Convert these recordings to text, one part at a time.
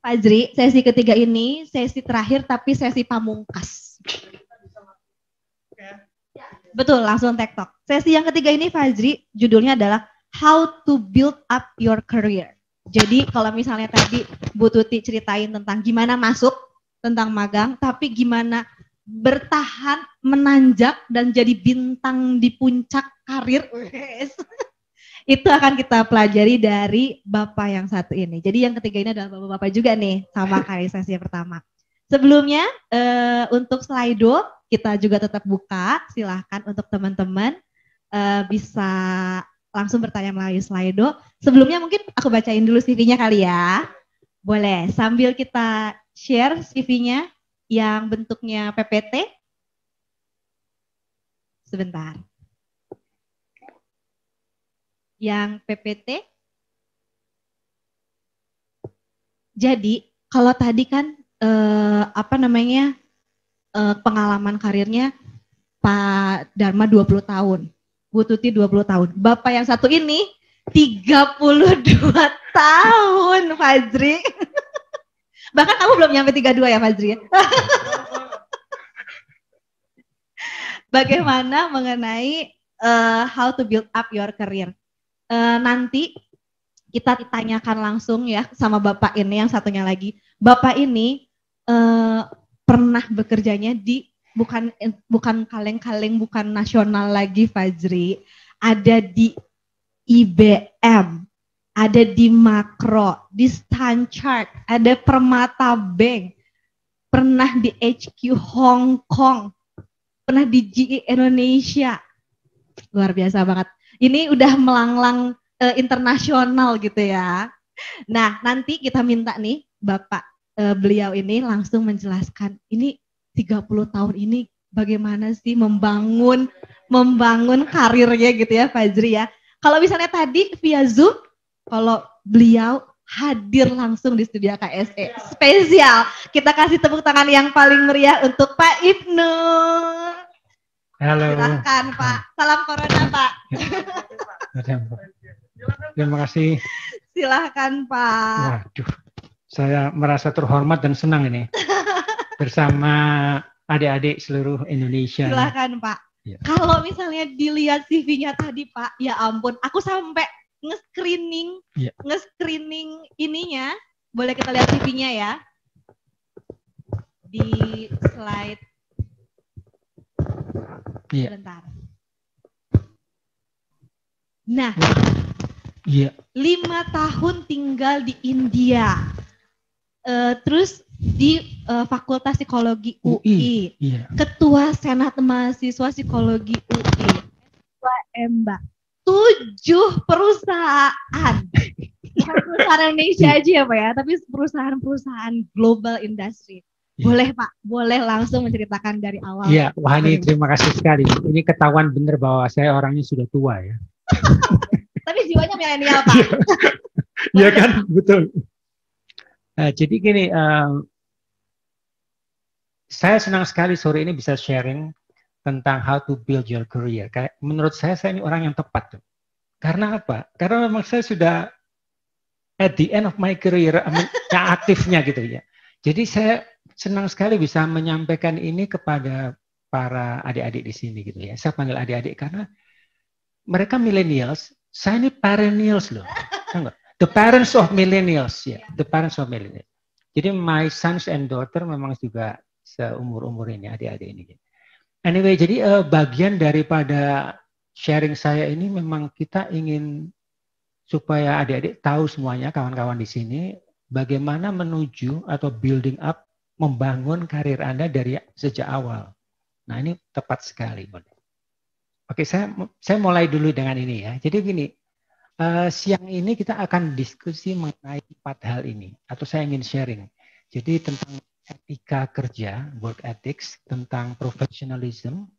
Fajri, sesi ketiga ini sesi terakhir tapi sesi pamungkas. Ya, betul, langsung TikTok. Sesi yang ketiga ini Fajri, judulnya adalah How to Build Up Your Career. Jadi kalau misalnya tadi Bu Tuti ceritain tentang gimana masuk, tentang magang, tapi gimana bertahan, menanjak, dan jadi bintang di puncak karir. Itu akan kita pelajari dari Bapak yang satu ini. Jadi yang ketiga ini adalah Bapak-Bapak juga nih, sama kayak sesi pertama. Sebelumnya, untuk Slido, kita juga tetap buka. Silahkan untuk teman-teman bisa langsung bertanya melalui Slido. Sebelumnya mungkin aku bacain dulu CV-nya kali ya. Boleh, sambil kita share CV-nya yang bentuknya PPT. Sebentar. Yang PPT. Jadi kalau tadi kan pengalaman karirnya Pak Darma 20 tahun, Bu Tuti 20 tahun. Bapak yang satu ini 32 tahun, Fajri. Bahkan kamu belum nyampe 32 ya, Fajri. Bagaimana mengenai how to build up your career? Nanti kita ditanyakan langsung ya sama Bapak ini yang satunya lagi. Bapak ini pernah bekerjanya di bukan kaleng-kaleng, bukan nasional lagi Fajri. Ada di IBM, ada di Makro, di Standard Chartered, ada Permata Bank, pernah di HQ Hong Kong, pernah di GE Indonesia. Luar biasa banget. Ini udah melanglang internasional gitu ya. Nah, nanti kita minta nih Bapak beliau ini langsung menjelaskan ini 30 tahun ini bagaimana sih membangun karirnya gitu ya Fajri ya. Kalau misalnya tadi via Zoom, kalau beliau hadir langsung di studio KSE. Spesial. Kita kasih tepuk tangan yang paling meriah untuk Pak Ibnoe. Halo. Silahkan Pak, salam Corona Pak. Terima kasih. Silahkan Pak. Waduh, saya merasa terhormat dan senang ini bersama adik-adik seluruh Indonesia. Silahkan Pak. Ya. Kalau misalnya dilihat CV-nya tadi Pak, ya ampun, aku sampai nge-screening, ya. Nge-screening ininya. Boleh kita lihat CV-nya ya di slide. Iya. Bentar. Nah, iya. 5 tahun tinggal di India, terus di Fakultas Psikologi UI, iya. Ketua Senat Mahasiswa Psikologi UI, Ketua EMBA, 7 perusahaan, bukan perusahaan Indonesia aja ya Pak ya, tapi perusahaan-perusahaan global industri. Boleh Pak, boleh langsung menceritakan dari awal. Iya, Wahani, terima kasih sekali. Ini ketahuan bener bahwa saya orangnya sudah tua ya. Tapi jiwanya milenial Pak. Iya kan, betul. Nah, jadi gini, saya senang sekali sore ini bisa sharing tentang how to build your career. Menurut saya ini orang yang tepat tuh. Karena apa? Karena memang saya sudah at the end of my career, aktifnya gitu ya. Jadi saya senang sekali bisa menyampaikan ini kepada para adik-adik di sini gitu ya. Saya panggil adik-adik karena mereka millennials, saya ini perennials loh. The parents of millennials ya, yeah. The parents of millennials. Jadi my sons and daughter memang juga seumur-umur ini adik-adik ini. Anyway, jadi bagian daripada sharing saya ini memang kita ingin supaya adik-adik tahu semuanya, kawan-kawan di sini, bagaimana menuju atau building up, membangun karir Anda dari sejak awal. Nah, ini tepat sekali. Oke, saya mulai dulu dengan ini ya. Jadi gini, siang ini kita akan diskusi mengenai 4 hal ini. Atau saya ingin sharing. Jadi tentang etika kerja, work ethics, tentang professionalism,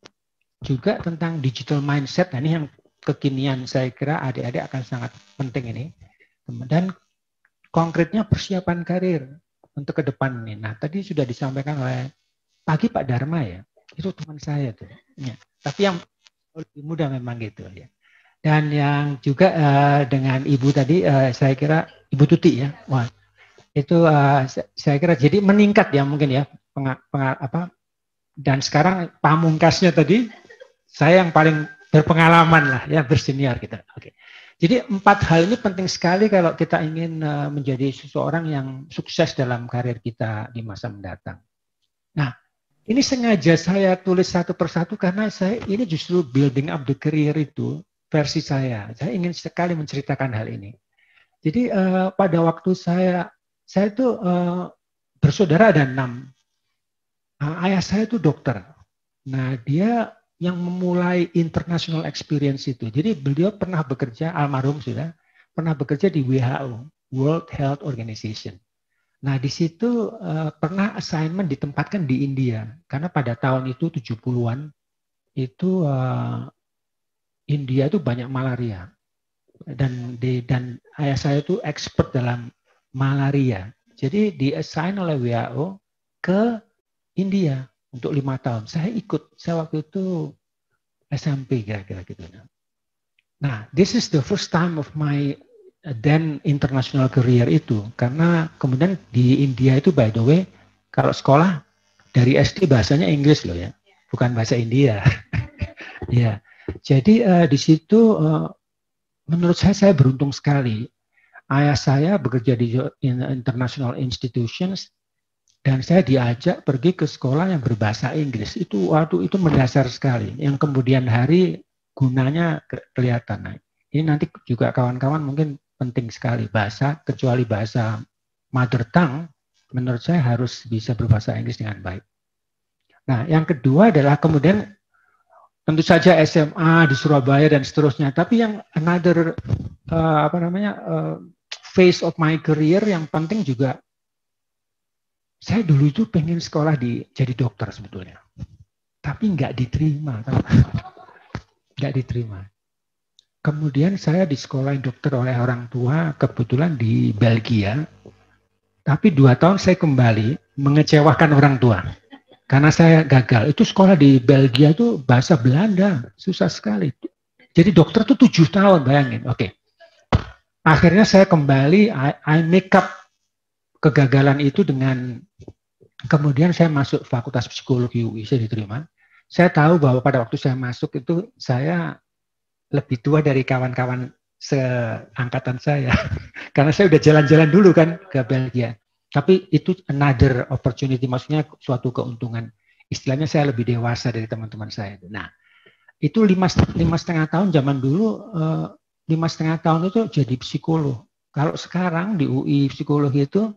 juga tentang digital mindset. Nah, ini yang kekinian saya kira adik-adik akan sangat penting ini. Dan konkretnya persiapan karir untuk ke depan ini. Nah, tadi sudah disampaikan oleh pagi Pak Darma ya, itu teman saya tuh. Ya. Tapi yang lebih muda memang gitu ya. Dan yang juga dengan Ibu tadi, saya kira Ibu Tuti ya. Wah, Itu saya kira jadi meningkat ya mungkin ya dan sekarang pamungkasnya tadi saya yang paling berpengalaman lah ya, bersenior kita. Oke. Jadi 4 hal ini penting sekali kalau kita ingin menjadi seseorang yang sukses dalam karir kita di masa mendatang. Nah, ini sengaja saya tulis satu persatu karena saya ini justru building up the career itu versi saya. Saya ingin sekali menceritakan hal ini. Jadi pada waktu saya itu bersaudara ada 6. Ayah saya itu dokter. Nah, dia yang memulai international experience itu. Jadi beliau pernah bekerja, almarhum sudah, pernah bekerja di WHO, World Health Organization. Nah, di situ pernah assignment ditempatkan di India. Karena pada tahun itu 70-an, itu India itu banyak malaria. Dan ayah saya itu expert dalam malaria. Jadi di-assign oleh WHO ke India untuk 5 tahun. Saya ikut. Saya waktu itu SMP kira-kira gitu. Nah, this is the first time of my then international career itu. Karena kemudian di India itu by the way, kalau sekolah dari SD bahasanya Inggris loh ya. Bukan bahasa India. Ya. Jadi di situ menurut saya beruntung sekali. Ayah saya bekerja di international institutions, dan saya diajak pergi ke sekolah yang berbahasa Inggris. Itu waktu itu mendasar sekali. Yang kemudian hari gunanya kelihatan. Nah, ini nanti juga kawan-kawan mungkin penting sekali. Bahasa, kecuali bahasa mother tongue, menurut saya harus bisa berbahasa Inggris dengan baik. Nah, yang kedua adalah kemudian tentu saja SMA di Surabaya dan seterusnya. Tapi yang another phase of my career yang penting juga, saya dulu itu pengen sekolah jadi dokter sebetulnya, tapi nggak diterima, nggak diterima. Kemudian saya di sekolah dokter oleh orang tua, kebetulan di Belgia, tapi 2 tahun saya kembali mengecewakan orang tua karena saya gagal. Itu sekolah di Belgia itu bahasa Belanda, susah sekali. Jadi dokter tuh 7 tahun, bayangin. Oke, akhirnya saya kembali, I make up kegagalan itu dengan kemudian saya masuk Fakultas Psikologi UI, saya diterima. Saya tahu bahwa pada waktu saya masuk itu saya lebih tua dari kawan-kawan seangkatan saya. Karena saya udah jalan-jalan dulu kan ke Belgia. Tapi itu another opportunity, maksudnya suatu keuntungan. Istilahnya saya lebih dewasa dari teman-teman saya. Nah, itu 5,5 tahun zaman dulu, 5,5 tahun itu jadi psikolog. Kalau sekarang di UI psikologi itu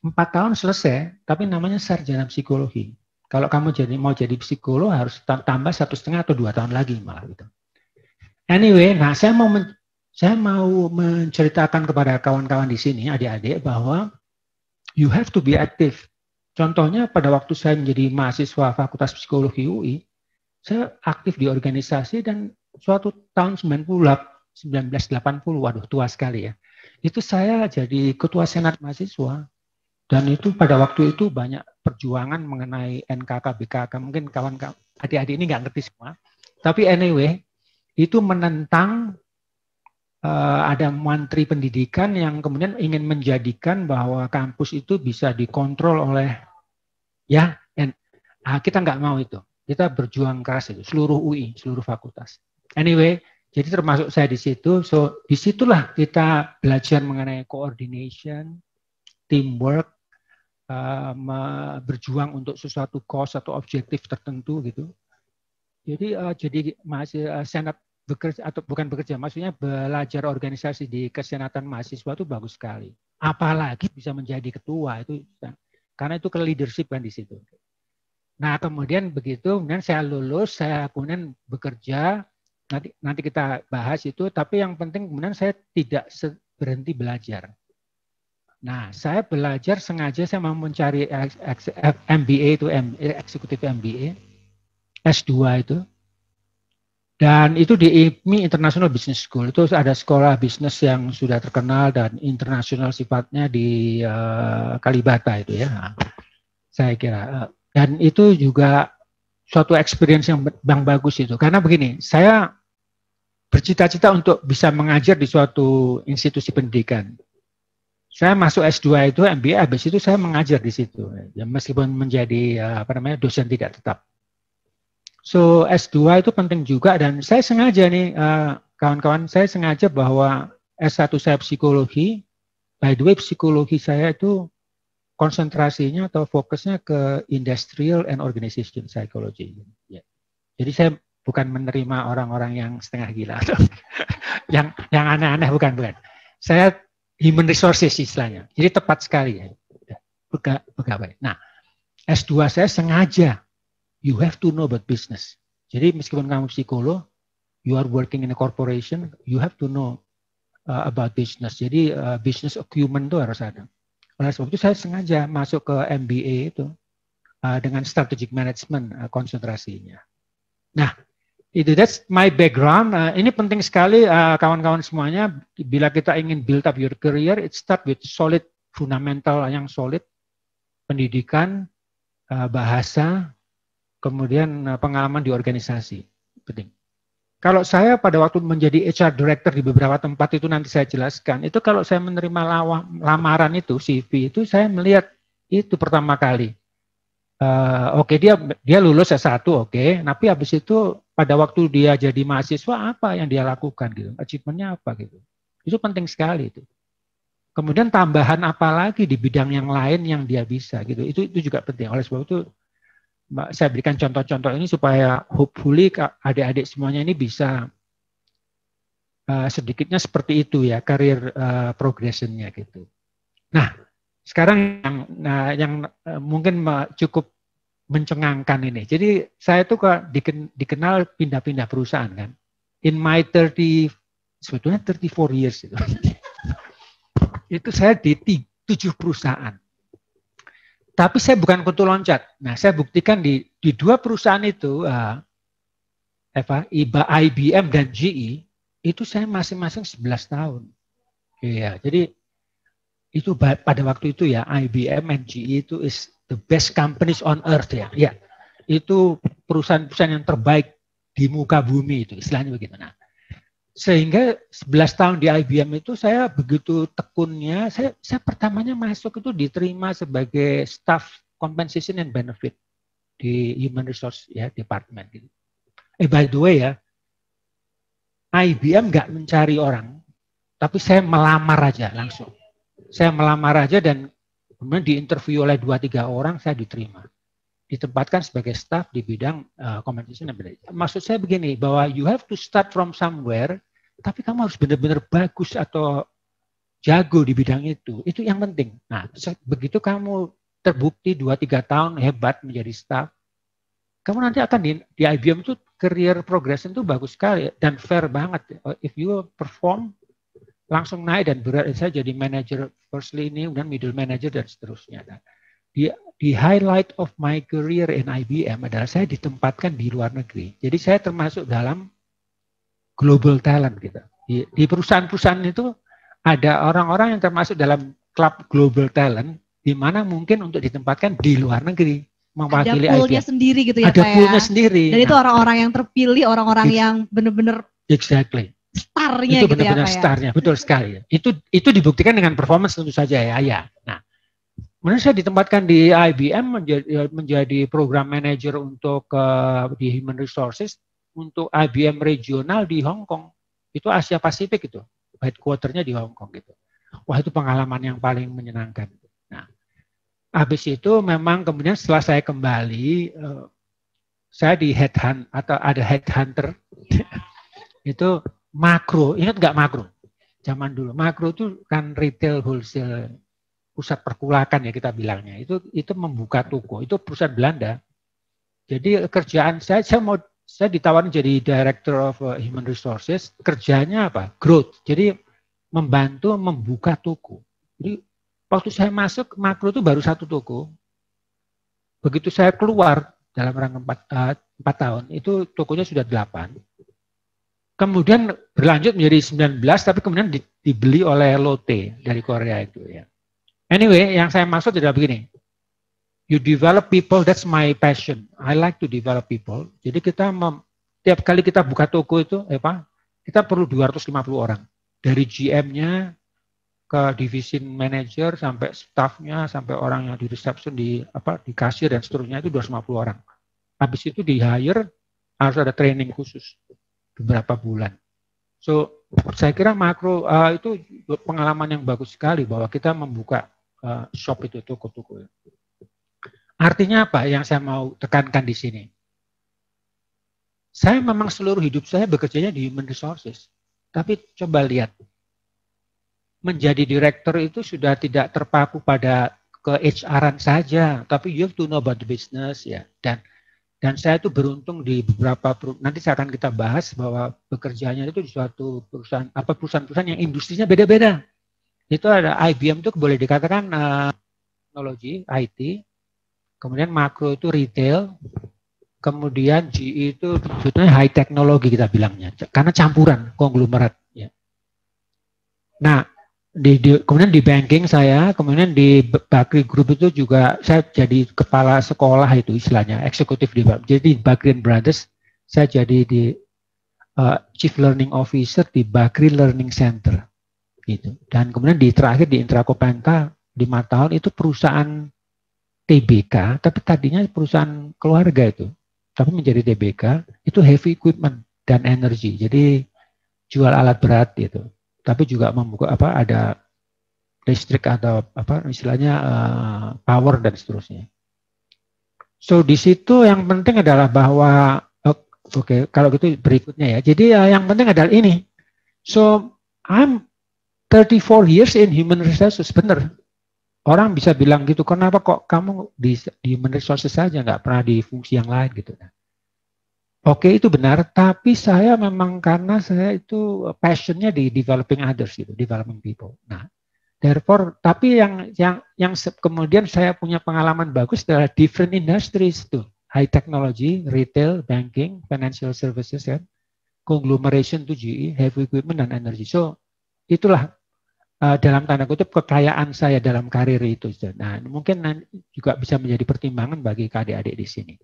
4 tahun selesai, tapi namanya sarjana psikologi. Kalau kamu mau jadi psikolog harus tambah 1,5 atau 2 tahun lagi malah gitu. Anyway, nah saya mau menceritakan kepada kawan-kawan di sini, adik-adik, bahwa you have to be active. Contohnya pada waktu saya menjadi mahasiswa Fakultas Psikologi UI, saya aktif di organisasi dan suatu tahun 1980, waduh tua sekali ya. Itu saya jadi ketua senat mahasiswa. Dan itu pada waktu itu banyak perjuangan mengenai NKK, BKK. Mungkin kawan-kawan adik-adik ini nggak ngerti semua. Tapi anyway, itu menentang ada Menteri Pendidikan yang kemudian ingin menjadikan bahwa kampus itu bisa dikontrol oleh ya. Kita nggak mau itu. Kita berjuang keras itu. Seluruh UI, seluruh fakultas. Anyway, jadi termasuk saya di situ. So disitulah kita belajar mengenai coordination, teamwork, berjuang untuk sesuatu cause atau objektif tertentu gitu. Jadi masih senat bekerja atau bukan bekerja, maksudnya belajar organisasi di kesenatan mahasiswa itu bagus sekali. Apalagi bisa menjadi ketua itu, karena itu ke leadership kan di situ. Nah kemudian begitu, kemudian saya lulus, saya kemudian bekerja. Nanti kita bahas itu. Tapi yang penting kemudian saya tidak berhenti belajar. Nah, saya belajar sengaja, saya mau mencari MBA itu, eksekutif MBA, S2 itu. Dan itu di IMI International Business School. Itu ada sekolah bisnis yang sudah terkenal dan internasional sifatnya di Kalibata itu ya. Saya kira. Dan itu juga suatu experience yang bagus itu. Karena begini, saya bercita-cita untuk bisa mengajar di suatu institusi pendidikan. Saya masuk S2 itu MBA, habis itu saya mengajar di situ, ya, meskipun menjadi dosen tidak tetap. So S2 itu penting juga, dan saya sengaja nih kawan-kawan, saya sengaja bahwa S1 saya psikologi, by the way psikologi saya itu konsentrasinya atau fokusnya ke industrial and organization psychology. Ya. Jadi saya bukan menerima orang-orang yang setengah gila atau yang aneh-aneh, bukan. Saya human resources istilahnya, jadi tepat sekali ya, pegawai. Nah, S2 saya sengaja, you have to know about business. Jadi meskipun kamu psikolog, you are working in a corporation, you have to know about business. Jadi business acumen itu harus ada. Oleh sebab itu saya sengaja masuk ke MBA itu dengan strategic management konsentrasinya. Nah, that's my background. Ini penting sekali kawan-kawan semuanya, bila kita ingin build up your career, it start with solid, fundamental yang solid, pendidikan, bahasa, kemudian pengalaman di organisasi. Penting. Kalau saya pada waktu menjadi HR director di beberapa tempat itu nanti saya jelaskan, itu kalau saya menerima lamaran itu, CV itu, saya melihat itu pertama kali. Oke, dia lulus S1, oke, tapi habis itu pada waktu dia jadi mahasiswa apa yang dia lakukan gitu, achievementnya apa gitu, itu penting sekali itu. Kemudian tambahan apa lagi di bidang yang lain yang dia bisa gitu, itu juga penting. Oleh sebab itu saya berikan contoh-contoh ini supaya hopefully adik-adik semuanya ini bisa sedikitnya seperti itu ya, karir progressionnya gitu. Nah. Sekarang yang mungkin cukup mencengangkan ini. Jadi saya tuh dikenal pindah-pindah perusahaan kan. In my 34 years itu. Itu saya di 7 perusahaan. Tapi saya bukan kutu loncat. Nah, saya buktikan di 2 perusahaan itu, IBM dan GE, itu saya masing-masing 11 tahun. Iya, jadi itu pada waktu itu ya, IBM and GE itu is the best companies on earth ya. Ya, itu perusahaan-perusahaan yang terbaik di muka bumi itu, istilahnya begitu. Nah, sehingga 11 tahun di IBM itu saya begitu tekunnya, saya pertamanya masuk itu diterima sebagai staff compensation and benefit di human resource ya department. Gitu. By the way ya, IBM nggak mencari orang, tapi saya melamar aja langsung. Saya melamar aja dan kemudian diinterview oleh 2-3 orang, saya diterima. Ditempatkan sebagai staff di bidang compensation. Maksud saya begini, bahwa you have to start from somewhere, tapi kamu harus benar-benar bagus atau jago di bidang itu. Itu yang penting. Nah, begitu kamu terbukti 2-3 tahun hebat menjadi staff, kamu nanti akan di IBM itu career progression itu bagus sekali dan fair banget. If you perform, langsung naik dan berat, saya jadi manager first ini, kemudian middle manager dan seterusnya. Nah, di highlight of my career in IBM adalah saya ditempatkan di luar negeri. Jadi saya termasuk dalam global talent gitu. Di perusahaan-perusahaan itu ada orang-orang yang termasuk dalam klub global talent, di mana mungkin untuk ditempatkan di luar negeri. Mewakili IBM. Ada poolnya sendiri gitu ya. Ada poolnya sendiri. Jadi itu orang-orang yang terpilih, orang-orang yang benar-benar. Exactly. Starnya itu gitu benar-benar ya, starnya ya? Betul sekali. Itu dibuktikan dengan performance tentu saja ya. Nah, kemudian saya ditempatkan di IBM menjadi program manager untuk di human resources untuk IBM regional di Hong Kong. Itu Asia Pasifik itu, headquarternya di Hong Kong gitu. Wah, itu pengalaman yang paling menyenangkan. Nah, habis itu memang kemudian setelah saya kembali, saya di headhunt atau ada headhunter itu. Makro, ingat nggak Makro? Zaman dulu, Makro itu kan retail wholesale, pusat perkulakan ya kita bilangnya. Itu membuka toko, itu perusahaan Belanda. Jadi kerjaan saya ditawarin jadi Director of Human Resources, kerjanya apa? Growth. Jadi membantu membuka toko. Jadi waktu saya masuk Makro itu baru 1 toko. Begitu saya keluar dalam rangka 4 tahun, itu tokonya sudah 8. Kemudian berlanjut menjadi 19, tapi kemudian dibeli oleh Lotte dari Korea itu ya. Anyway, yang saya maksud adalah begini. You develop people, that's my passion. I like to develop people. Jadi tiap kali kita buka toko itu, kita perlu 250 orang. Dari GM-nya, ke division manager sampai staffnya, sampai orang yang di reception, di kasir dan seterusnya, itu 250 orang. Habis itu di hire harus ada training khusus beberapa bulan. So saya kira Makro itu pengalaman yang bagus sekali bahwa kita membuka shop itu, toko-toko. Artinya apa yang saya mau tekankan di sini? Saya memang seluruh hidup saya bekerjanya di human resources, tapi coba lihat. Menjadi direktur itu sudah tidak terpaku pada ke HR-an saja, tapi you have to know about the business ya. Dan saya itu beruntung di beberapa, nanti saya akan kita bahas bahwa bekerjanya itu di suatu perusahaan, perusahaan-perusahaan yang industrinya beda-beda. Itu ada IBM itu boleh dikatakan teknologi IT, kemudian Makro itu retail, kemudian GE itu sebetulnya high technology kita bilangnya, karena campuran konglomerat ya. Nah, kemudian di banking saya, kemudian di Bakri Group itu juga saya jadi kepala sekolah itu istilahnya, eksekutif di Bakri Brothers, saya jadi di Chief Learning Officer di Bakri Learning Center, gitu. Dan kemudian terakhir di Intracopenka 5 tahun itu perusahaan TBK, tapi tadinya perusahaan keluarga itu, tapi menjadi TBK itu heavy equipment dan energy, jadi jual alat berat gitu. Tapi juga membuka ada listrik atau istilahnya power dan seterusnya. So di situ yang penting adalah bahwa oke, kalau gitu berikutnya ya. Jadi yang penting adalah ini. So I'm 34 years in human resources, bener. Orang bisa bilang gitu, kenapa kok kamu di human resources saja nggak pernah di fungsi yang lain gitu. Oke, itu benar, tapi saya memang karena saya itu passionnya di developing others gitu, developing people. Nah, therefore, tapi yang kemudian saya punya pengalaman bagus adalah different industries tuh, high technology, retail, banking, financial services kan, conglomeration tuh GE, heavy equipment dan energy. So itulah dalam tanda kutip kekayaan saya dalam karir itu. Nah, mungkin juga bisa menjadi pertimbangan bagi adik-adik di sini.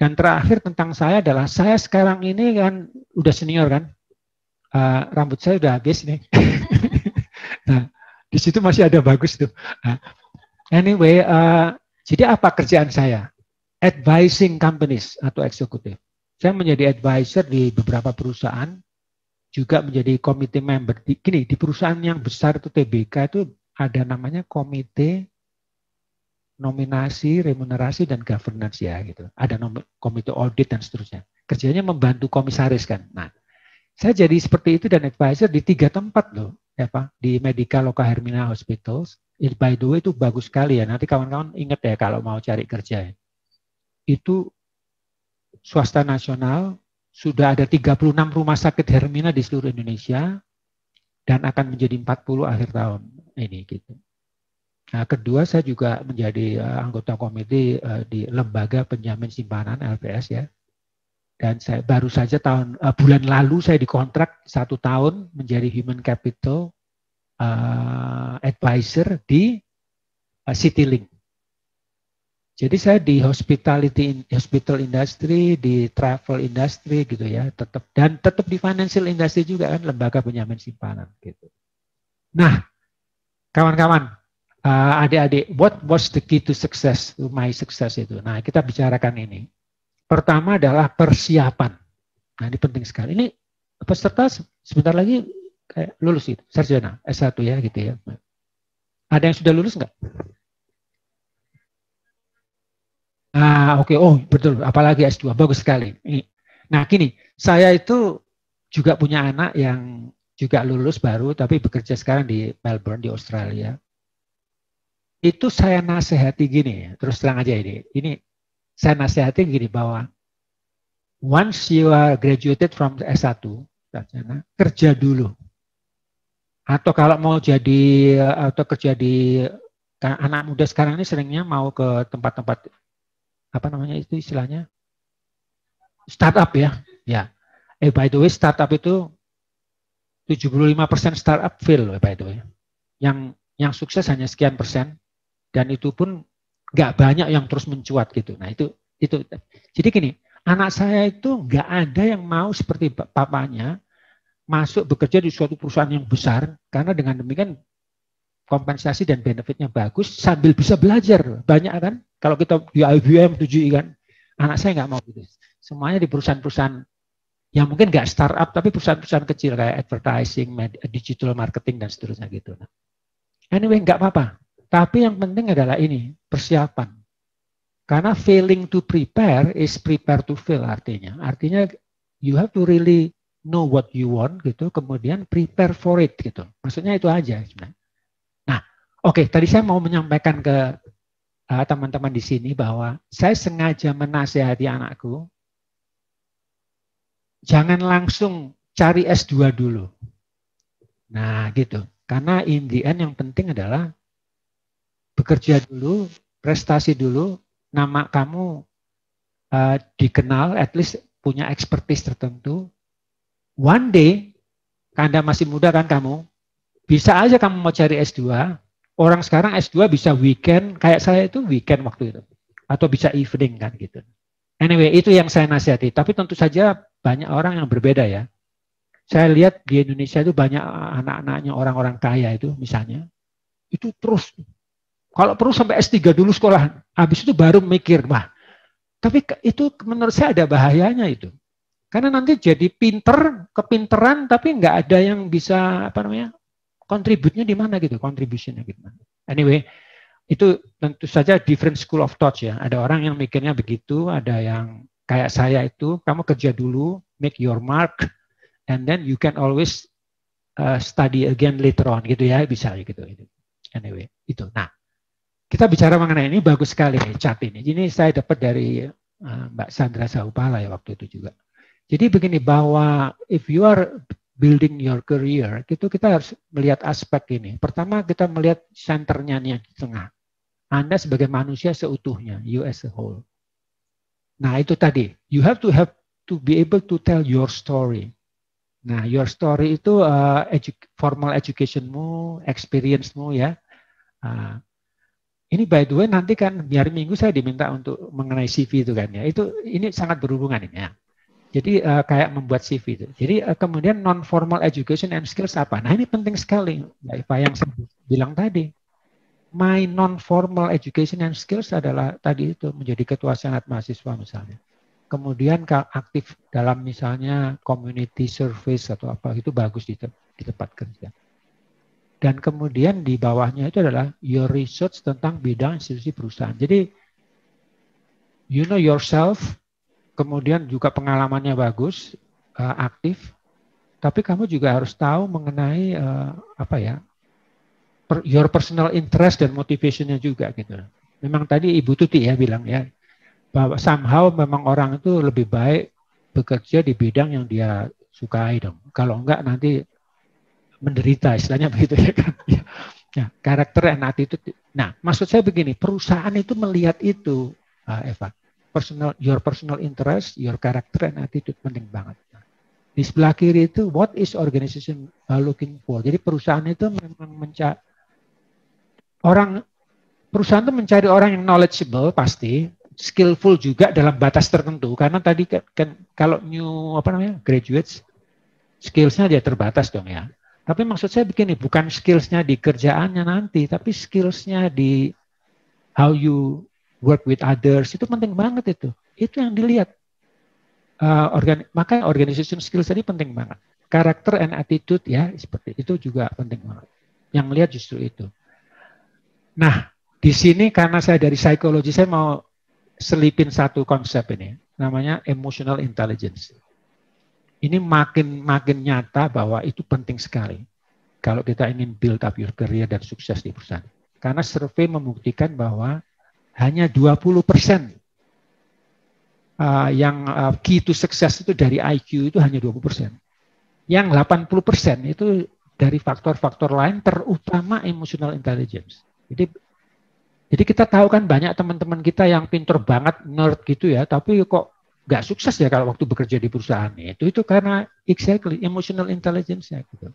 Dan terakhir tentang saya adalah, saya sekarang ini kan udah senior kan, rambut saya udah habis nih. Nah, di situ masih ada bagus tuh. Nah, anyway, jadi apa kerjaan saya? Advising companies atau eksekutif. Saya menjadi advisor di beberapa perusahaan, juga menjadi committee member. Gini, di perusahaan yang besar itu TBK itu ada namanya komite nominasi, remunerasi, dan governance ya gitu. Ada komite audit dan seterusnya. Kerjanya membantu komisaris kan. Nah, saya jadi seperti itu dan advisor di 3 tempat loh, di Medika Loka Hermina Hospitals. By the way itu bagus sekali ya. Nanti kawan-kawan ingat ya kalau mau cari kerja. Itu swasta nasional, sudah ada 36 rumah sakit Hermina di seluruh Indonesia dan akan menjadi 40 akhir tahun ini gitu. Nah, kedua saya juga menjadi anggota komite di Lembaga Penjamin Simpanan (LPS) ya. Dan saya baru saja bulan lalu saya dikontrak 1 tahun menjadi Human Capital Advisor di CityLink. Jadi saya di hospital industry, di travel industry gitu ya, tetap di financial industry juga kan, Lembaga Penjamin Simpanan gitu. Nah, kawan-kawan, adik-adik, what was the key to success, to my success itu? Nah, kita bicarakan ini. Pertama adalah persiapan. Nah, ini penting sekali. Ini peserta sebentar lagi kayak lulus itu, sarjana S1 ya gitu ya. Ada yang sudah lulus nggak? Ah, oke. Oh, betul. Apalagi S2, bagus sekali. Ini. Nah, gini, saya itu juga punya anak yang juga lulus baru, tapi bekerja sekarang di Melbourne, di Australia. Itu saya nasihati gini, terus terang aja ini saya nasihati gini bahwa once you are graduated from S1, kerja dulu. Atau kalau mau jadi, atau kerja di, anak muda sekarang ini seringnya mau ke tempat-tempat, istilahnya, startup ya. Ya. By the way, startup itu 75% startup fail, by the way. Yang sukses hanya sekian persen. Dan itu pun nggak banyak yang terus mencuat gitu. Nah itu. Jadi gini, anak saya itu nggak ada yang mau seperti papanya masuk bekerja di suatu perusahaan yang besar, karena dengan demikian kompensasi dan benefitnya bagus sambil bisa belajar banyak kan. Kalau kita di IBM 7i kan, anak saya nggak mau gitu. Semuanya di perusahaan-perusahaan yang mungkin nggak startup tapi perusahaan-perusahaan kecil kayak advertising, digital marketing dan seterusnya gitu. Anyway nggak apa-apa. Tapi yang penting adalah ini persiapan. Karena failing to prepare is prepare to fail artinya. Artinya you have to really know what you want gitu. Kemudian prepare for it gitu. Maksudnya itu aja sebenarnya. Nah, oke, tadi saya mau menyampaikan ke teman-teman di sini bahwa saya sengaja menasihati anakku. Jangan langsung cari S2 dulu. Nah gitu. Karena in the end yang penting adalah bekerja dulu, prestasi dulu, nama kamu dikenal, at least punya expertise tertentu. One day, Anda masih muda kan kamu, bisa aja kamu mau cari S2, orang sekarang S2 bisa weekend, kayak saya itu weekend waktu itu. Atau bisa evening kan gitu. Anyway, itu yang saya nasihati. Tapi tentu saja banyak orang yang berbeda ya. Saya lihat di Indonesia itu banyak anak-anaknya orang-orang kaya itu misalnya. Itu terus. Kalau perlu sampai S3 dulu sekolah. Habis itu baru mikir. Wah, tapi itu menurut saya ada bahayanya itu. Karena nanti jadi pinter, kepinteran tapi nggak ada yang bisa apa namanya, kontribusinya di mana gitu. Kontribusinya gitu. Anyway, itu tentu saja different school of thought ya. Ada orang yang mikirnya begitu, ada yang kayak saya itu, kamu kerja dulu, make your mark, and then you can always study again later on, gitu ya, bisa gitu. Anyway, itu. Nah, kita bicara mengenai ini bagus sekali nih, chat ini. Ini saya dapat dari Mbak Sandra Sopala ya waktu itu juga. Jadi begini, bahwa if you are building your career, itu kita harus melihat aspek ini. Pertama, kita melihat senternya nih di tengah. Anda sebagai manusia seutuhnya, you as a whole. Nah itu tadi, you have to be able to tell your story. Nah your story itu formal educationmu, experience-mu ya. Ini by the way nanti kan hari Minggu saya diminta untuk mengenai CV itu kan ya. Itu ini sangat berhubungan ini ya. Jadi kayak membuat CV itu. Jadi kemudian non formal education and skills apa? Nah ini penting sekali, Mbak Iva yang saya bilang tadi. My non-formal education and skills adalah tadi itu menjadi ketua senat mahasiswa misalnya. Kemudian aktif dalam misalnya community service atau apa itu bagus di tempat kerja. Dan kemudian di bawahnya itu adalah your research tentang bidang institusi perusahaan. Jadi you know yourself, kemudian juga pengalamannya bagus, aktif. Tapi kamu juga harus tahu mengenai apa ya? Your personal interest dan motivation-nya juga gitu. Memang tadi Ibu Tuti ya bilang ya bahwa somehow memang orang itu lebih baik bekerja di bidang yang dia sukai dong. Kalau enggak nanti menderita istilahnya begitu ya kan. Ya, karakter dan attitude. Nah, maksud saya begini, perusahaan itu melihat itu Eva. Your personal interest, your character and attitude penting banget. Di sebelah kiri itu what is organization looking for. Jadi perusahaan itu memang mencari perusahaan itu mencari orang yang knowledgeable pasti, skillful juga dalam batas tertentu. Karena tadi kan kalau new graduates skillsnya dia terbatas dong ya. Tapi maksud saya begini, bukan skillsnya di kerjaannya nanti, tapi skillsnya di how you work with others itu penting banget itu. Itu yang dilihat. Makanya organization skills tadi penting banget. Karakter and attitude ya seperti itu juga penting banget. Yang melihat justru itu. Nah, di sini karena saya dari psikologi, saya mau selipin satu konsep ini, namanya emotional intelligence. Ini makin nyata bahwa itu penting sekali kalau kita ingin build up your career dan sukses di perusahaan. Karena survei membuktikan bahwa hanya 20% yang key to success itu dari IQ itu hanya 20%. Yang 80% itu dari faktor-faktor lain, terutama emotional intelligence. Jadi kita tahu kan banyak teman-teman kita yang pintar banget, nerd gitu ya, tapi kok nggak sukses ya kalau waktu bekerja di perusahaan itu karena exactly emotional intelligence-nya gitu.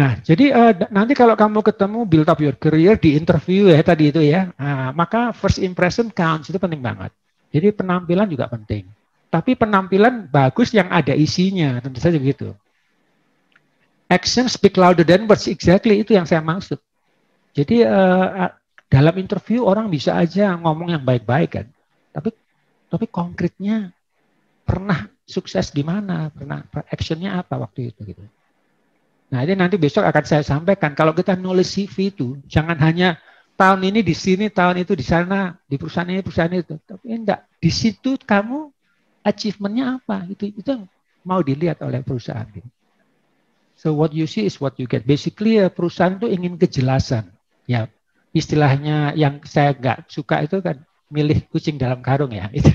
Nah, jadi nanti kalau kamu ketemu build up your career di interview ya tadi itu ya, maka first impression counts itu penting banget. Jadi penampilan juga penting. Tapi penampilan bagus yang ada isinya, tentu saja begitu. Action speak louder than words, exactly itu yang saya maksud. Jadi dalam interview orang bisa aja ngomong yang baik-baik kan, tapi konkretnya pernah sukses di mana, pernah actionnya apa waktu itu gitu. Nah ini nanti besok akan saya sampaikan. Kalau kita nulis CV itu jangan hanya tahun ini di sini, tahun itu di sana, di perusahaan ini, perusahaan itu. Tapi enggak, di situ kamu achievementnya apa? Itu yang mau dilihat oleh perusahaan. So what you see is what you get. Basically perusahaan itu ingin kejelasan. Ya istilahnya yang saya nggak suka itu kan milih kucing dalam karung ya. Itu.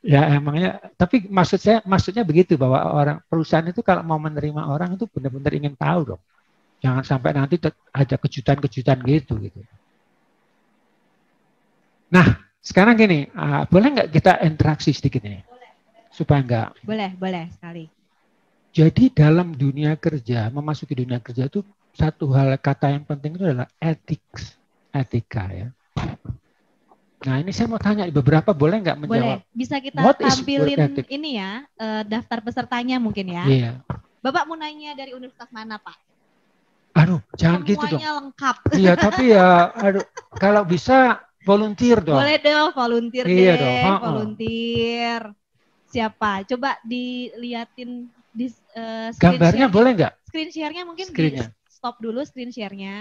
Ya emangnya, tapi maksud saya, maksudnya begitu bahwa orang perusahaan itu kalau mau menerima orang itu benar-benar ingin tahu dong, jangan sampai nanti ada kejutan-kejutan gitu. Nah sekarang gini, boleh nggak kita interaksi sedikit ini? Supaya nggak? Boleh sekali. Jadi dalam dunia kerja, memasuki dunia kerja itu satu hal kata yang penting itu adalah etika ya. Nah ini saya mau tanya beberapa, boleh nggak menjawab? Boleh, bisa kita tampilin ini ya, daftar pesertanya mungkin ya. Iya. Bapak mau nanya dari universitas mana Pak? Aduh, jangan semuanya gitu dong. Semuanya lengkap. Iya, tapi ya aduh, kalau bisa volunteer dong. Boleh dong, volunteer iya deh, dong. Volunteer. Siapa? Coba diliatin di screen gambarnya share boleh nggak? Screen share-nya mungkin di stop dulu screen share-nya.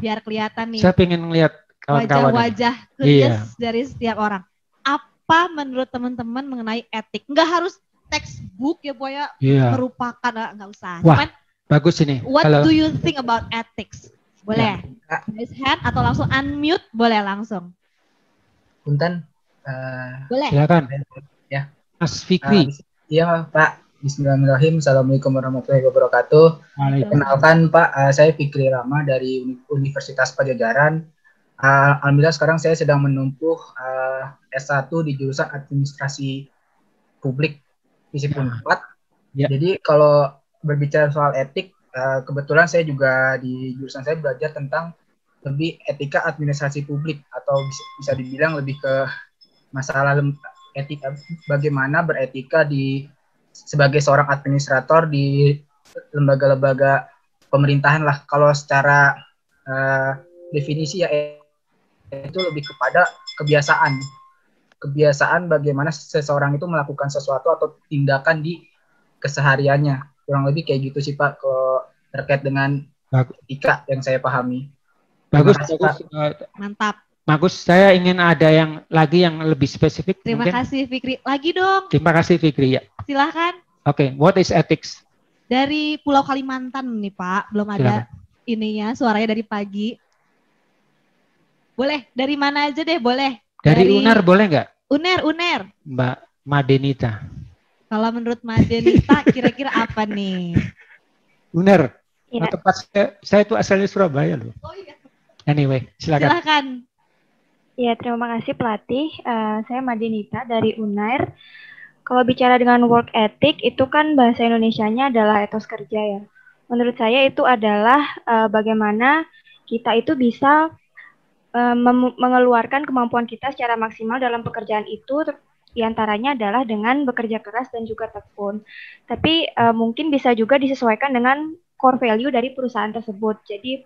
Biar kelihatan nih. Saya pengen ngeliat wajah-wajah kerja dari setiap orang. Apa menurut teman-teman mengenai etik? Nggak harus textbook ya, Boya. Yeah. Merupakan nggak usah. Wah, cuman, bagus ini. What do you think about ethics? Boleh. Yeah. Raise hand atau langsung unmute, boleh langsung. Punten. Boleh. Silakan. Ya. Mas Fikri. Iya, Pak. Bismillahirrahmanirrahim. Assalamualaikum warahmatullahi wabarakatuh. Kenalkan Pak, saya Fikri Rama dari Universitas Padjadjaran. Alhamdulillah sekarang saya sedang menempuh S1 di jurusan administrasi publik Visipun 4. Ya. Jadi kalau berbicara soal etik, kebetulan saya juga di jurusan saya belajar tentang lebih etika administrasi publik atau bisa dibilang lebih ke masalah etika, bagaimana beretika di sebagai seorang administrator di lembaga-lembaga pemerintahan lah. Kalau secara definisi ya itu lebih kepada kebiasaan bagaimana seseorang itu melakukan sesuatu atau tindakan di kesehariannya, kurang lebih kayak gitu sih Pak, kalau terkait dengan etika yang saya pahami. Bagus. Mantap. Bagus, saya ingin ada yang lagi yang lebih spesifik. Terima kasih Fikri, lagi dong. Terima kasih Fikri ya. Silahkan. Oke, what is ethics? Dari Pulau Kalimantan nih Pak, belum ada ininya, suaranya dari pagi. Boleh, dari mana aja deh boleh. Dari Unair boleh nggak? Unair. Mbak Madenita. Kalau menurut Madenita kira-kira apa nih? Unair, ya. Tempat saya itu asalnya Surabaya loh. Oh, iya. Anyway, silakan. Ya, terima kasih pelatih. Saya Madenita dari Unair. Kalau bicara dengan work ethic, itu kan bahasa Indonesianya adalah etos kerja ya. Menurut saya itu adalah bagaimana kita itu bisa mengeluarkan kemampuan kita secara maksimal dalam pekerjaan itu, diantaranya adalah dengan bekerja keras dan juga tekun. Tapi mungkin bisa juga disesuaikan dengan core value dari perusahaan tersebut. Jadi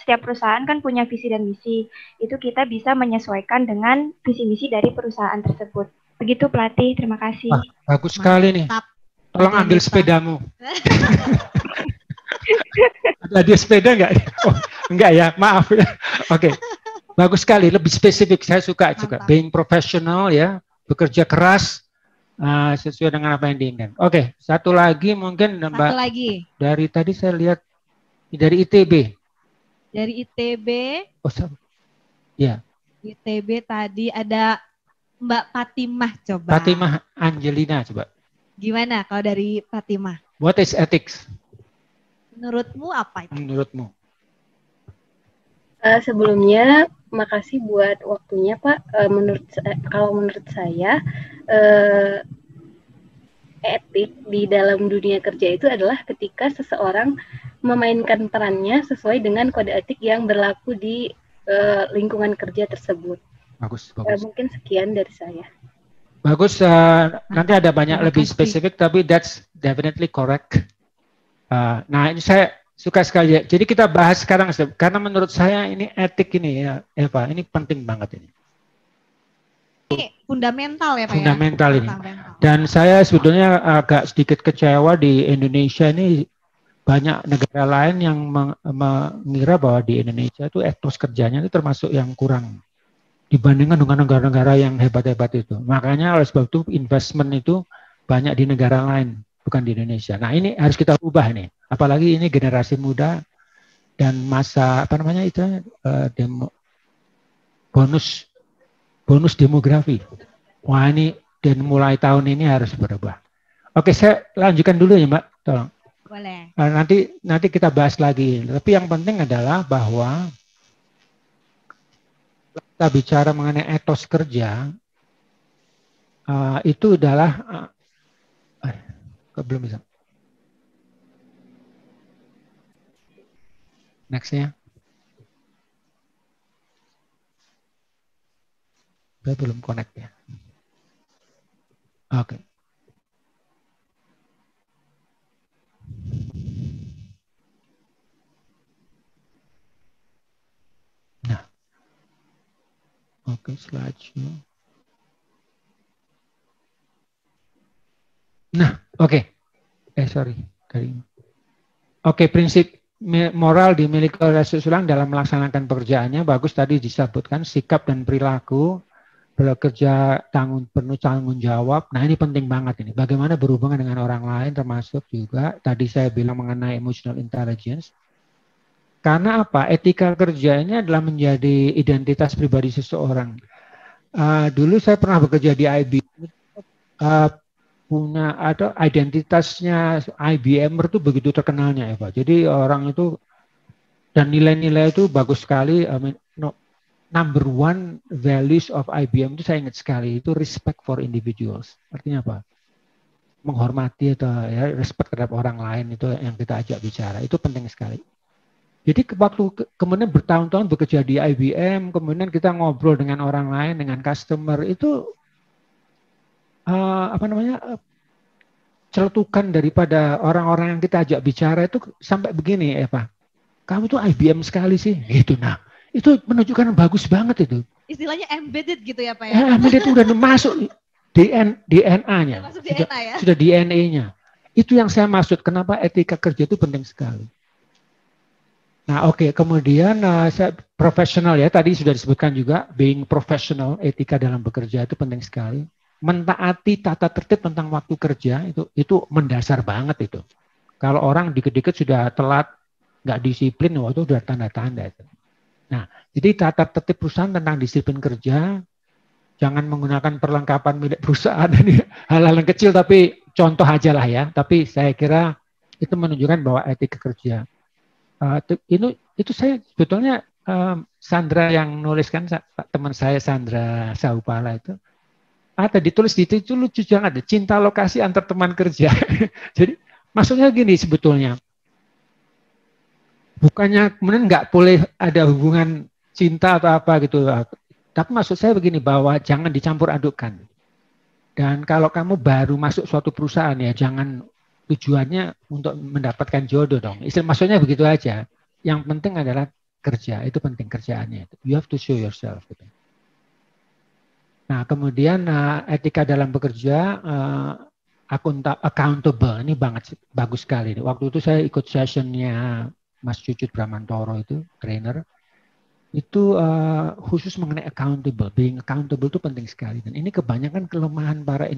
setiap perusahaan kan punya visi dan misi. Itu kita bisa menyesuaikan dengan visi misi dari perusahaan tersebut. Begitu pelatih, terima kasih. Wah, bagus sekali nih. Tolong ambil sepedamu. Ada dia sepeda nggak? Oh, enggak ya, maaf ya. Oke. Bagus sekali, lebih spesifik. Saya suka juga. Being professional ya, bekerja keras sesuai dengan apa yang diinginkan. Oke, satu lagi mungkin Mbak. Satu lagi. Dari tadi saya lihat dari ITB. Dari ITB. Oh, sama. Ya. ITB tadi ada Mbak Fatimah coba. Fatimah Angelina coba. Gimana kalau dari Fatimah? What is ethics? Menurutmu apa itu? Menurutmu? Sebelumnya makasih buat waktunya Pak. Menurut saya etik di dalam dunia kerja itu adalah ketika seseorang memainkan perannya sesuai dengan kode etik yang berlaku di lingkungan kerja tersebut. Bagus. Mungkin sekian dari saya. Bagus, nanti ada banyak lebih spesifik, tapi that's definitely correct. Nah, ini saya suka sekali. Jadi kita bahas sekarang, karena menurut saya ini etik ini ya, Eva, ini penting banget ini. Ini fundamental ya Pak. Fundamental ya? Ini. Fundamental. Dan saya sebetulnya agak sedikit kecewa di Indonesia ini banyak negara lain yang mengira bahwa di Indonesia itu etos kerjanya itu termasuk yang kurang. Dibandingkan dengan negara-negara yang hebat-hebat itu. Makanya oleh sebab itu investment itu banyak di negara lain, bukan di Indonesia. Nah ini harus kita ubah nih. Apalagi ini generasi muda dan masa, apa namanya itu, bonus demografi. Wah ini dan mulai tahun ini harus berubah. Oke, saya lanjutkan dulu ya Mbak, tolong. Boleh. Nanti kita bahas lagi. Tapi yang penting adalah bahwa kita bicara mengenai etos kerja, itu adalah belum bisa. Next-nya. Saya belum connect ya. Oke. Okay. Oke, selanjutnya. Nah, oke. Sorry. Oke, prinsip moral dimiliki oleh seseorang dalam melaksanakan pekerjaannya. Bagus, tadi disebutkan sikap dan perilaku, bekerja penuh tanggung jawab. Nah, ini penting banget ini. Bagaimana berhubungan dengan orang lain, termasuk juga tadi saya bilang mengenai emotional intelligence. Karena apa? Etika kerja ini adalah menjadi identitas pribadi seseorang. Dulu saya pernah bekerja di IBM, punya atau identitasnya IBM itu begitu terkenalnya ya Pak. Jadi orang itu dan nilai-nilai itu bagus sekali. Number 1 values of IBM itu saya ingat sekali itu respect for individuals. Artinya apa? Menghormati atau ya, respect terhadap orang lain itu yang kita ajak bicara. Itu penting sekali. Jadi waktu kemudian bertahun-tahun bekerja di IBM, kemudian kita ngobrol dengan orang lain, dengan customer itu apa namanya celetukan daripada orang-orang yang kita ajak bicara itu sampai begini, Eva, kamu tuh IBM sekali sih, gitu. Nah, itu menunjukkan bagus banget itu. Istilahnya embedded gitu ya Pak ya? Embedded itu udah masuk DNA-nya, sudah DNA-nya. Itu yang saya maksud. Kenapa etika kerja itu penting sekali. Nah, oke. Kemudian saya profesional ya. Tadi sudah disebutkan juga being professional, etika dalam bekerja itu penting sekali. Mentaati tata tertib tentang waktu kerja itu mendasar banget itu. Kalau orang dikit-dikit sudah telat, nggak disiplin, waktu itu sudah tanda-tanda itu. Nah, jadi tata tertib perusahaan tentang disiplin kerja, jangan menggunakan perlengkapan milik perusahaan hal-hal yang kecil, tapi contoh aja lah ya. Tapi saya kira itu menunjukkan bahwa etika kerja. Itu saya sebetulnya Sandra yang nuliskan, teman saya Sandra Sopala itu ada ditulis di itu lucu banget, cinta lokasi antar teman kerja. Jadi maksudnya gini sebetulnya, bukannya kemudian nggak boleh ada hubungan cinta atau apa gitu, tapi maksud saya begini bahwa jangan dicampur adukkan. Dan kalau kamu baru masuk suatu perusahaan ya jangan tujuannya untuk mendapatkan jodoh dong. Istilah maksudnya begitu aja. Yang penting adalah kerja, itu penting kerjaannya. You have to show yourself. Gitu. Nah, kemudian etika dalam bekerja, accountable, ini banget bagus sekali. Waktu itu saya ikut sessionnya Mas Cucut Bramantoro itu, trainer. Itu khusus mengenai accountable. Being accountable itu penting sekali. Dan ini kebanyakan kelemahan para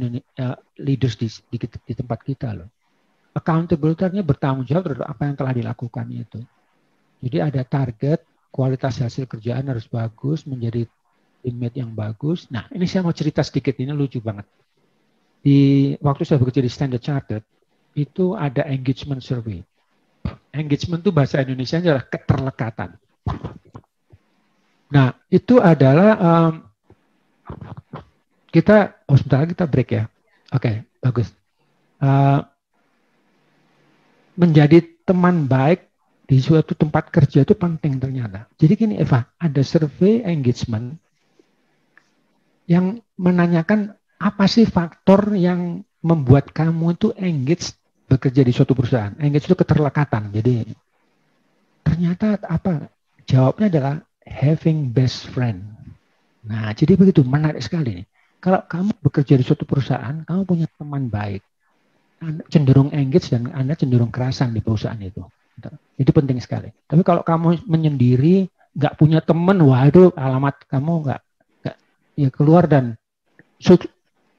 leaders di tempat kita loh. Accountable itu artinya bertanggung jawab terhadap apa yang telah dilakukan itu. Jadi ada target, kualitas hasil kerjaan harus bagus, menjadi teammate yang bagus. Nah ini saya mau cerita sedikit, ini lucu banget. Di waktu saya bekerja di Standard Chartered, itu ada engagement survey. Engagement itu bahasa Indonesia adalah keterlekatan. Nah itu adalah, sebentar kita break ya. Oke, bagus. Menjadi teman baik di suatu tempat kerja itu penting ternyata. Jadi gini Eva, ada survei engagement yang menanyakan apa sih faktor yang membuat kamu itu engage bekerja di suatu perusahaan? Engage itu keterlekatan. Jadi ternyata apa? Jawabnya adalah having best friend. Nah, jadi begitu, menarik sekali nih. Kalau kamu bekerja di suatu perusahaan, kamu punya teman baik. Anda cenderung engage dan Anda cenderung kerasan di perusahaan itu. Itu penting sekali. Tapi kalau kamu menyendiri, nggak punya teman, waduh, alamat kamu nggak ya keluar dan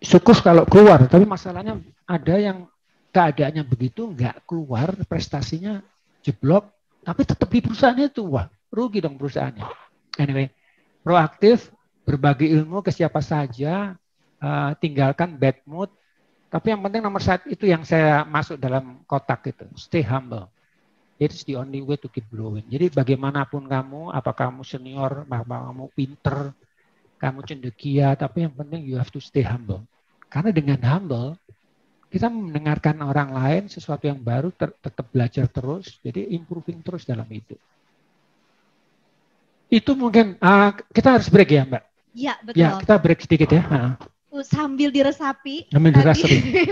syukur kalau keluar. Tapi masalahnya ada yang keadaannya begitu, nggak keluar, prestasinya jeblok, tapi tetap di perusahaan itu, wah, rugi dong perusahaannya. Anyway, proaktif. Berbagi ilmu ke siapa saja, tinggalkan bad mood. Tapi yang penting nomor satu itu yang saya masuk dalam kotak itu, stay humble. It's the only way to keep growing. Jadi bagaimanapun kamu, apa kamu senior, apa kamu pinter, kamu cendekia, tapi yang penting you have to stay humble. Karena dengan humble, kita mendengarkan orang lain sesuatu yang baru, tetap belajar terus, jadi improving terus dalam hidup. Itu mungkin, kita harus break ya Mbak? Iya, betul. Ya, kita break sedikit ya. Sambil diresapi,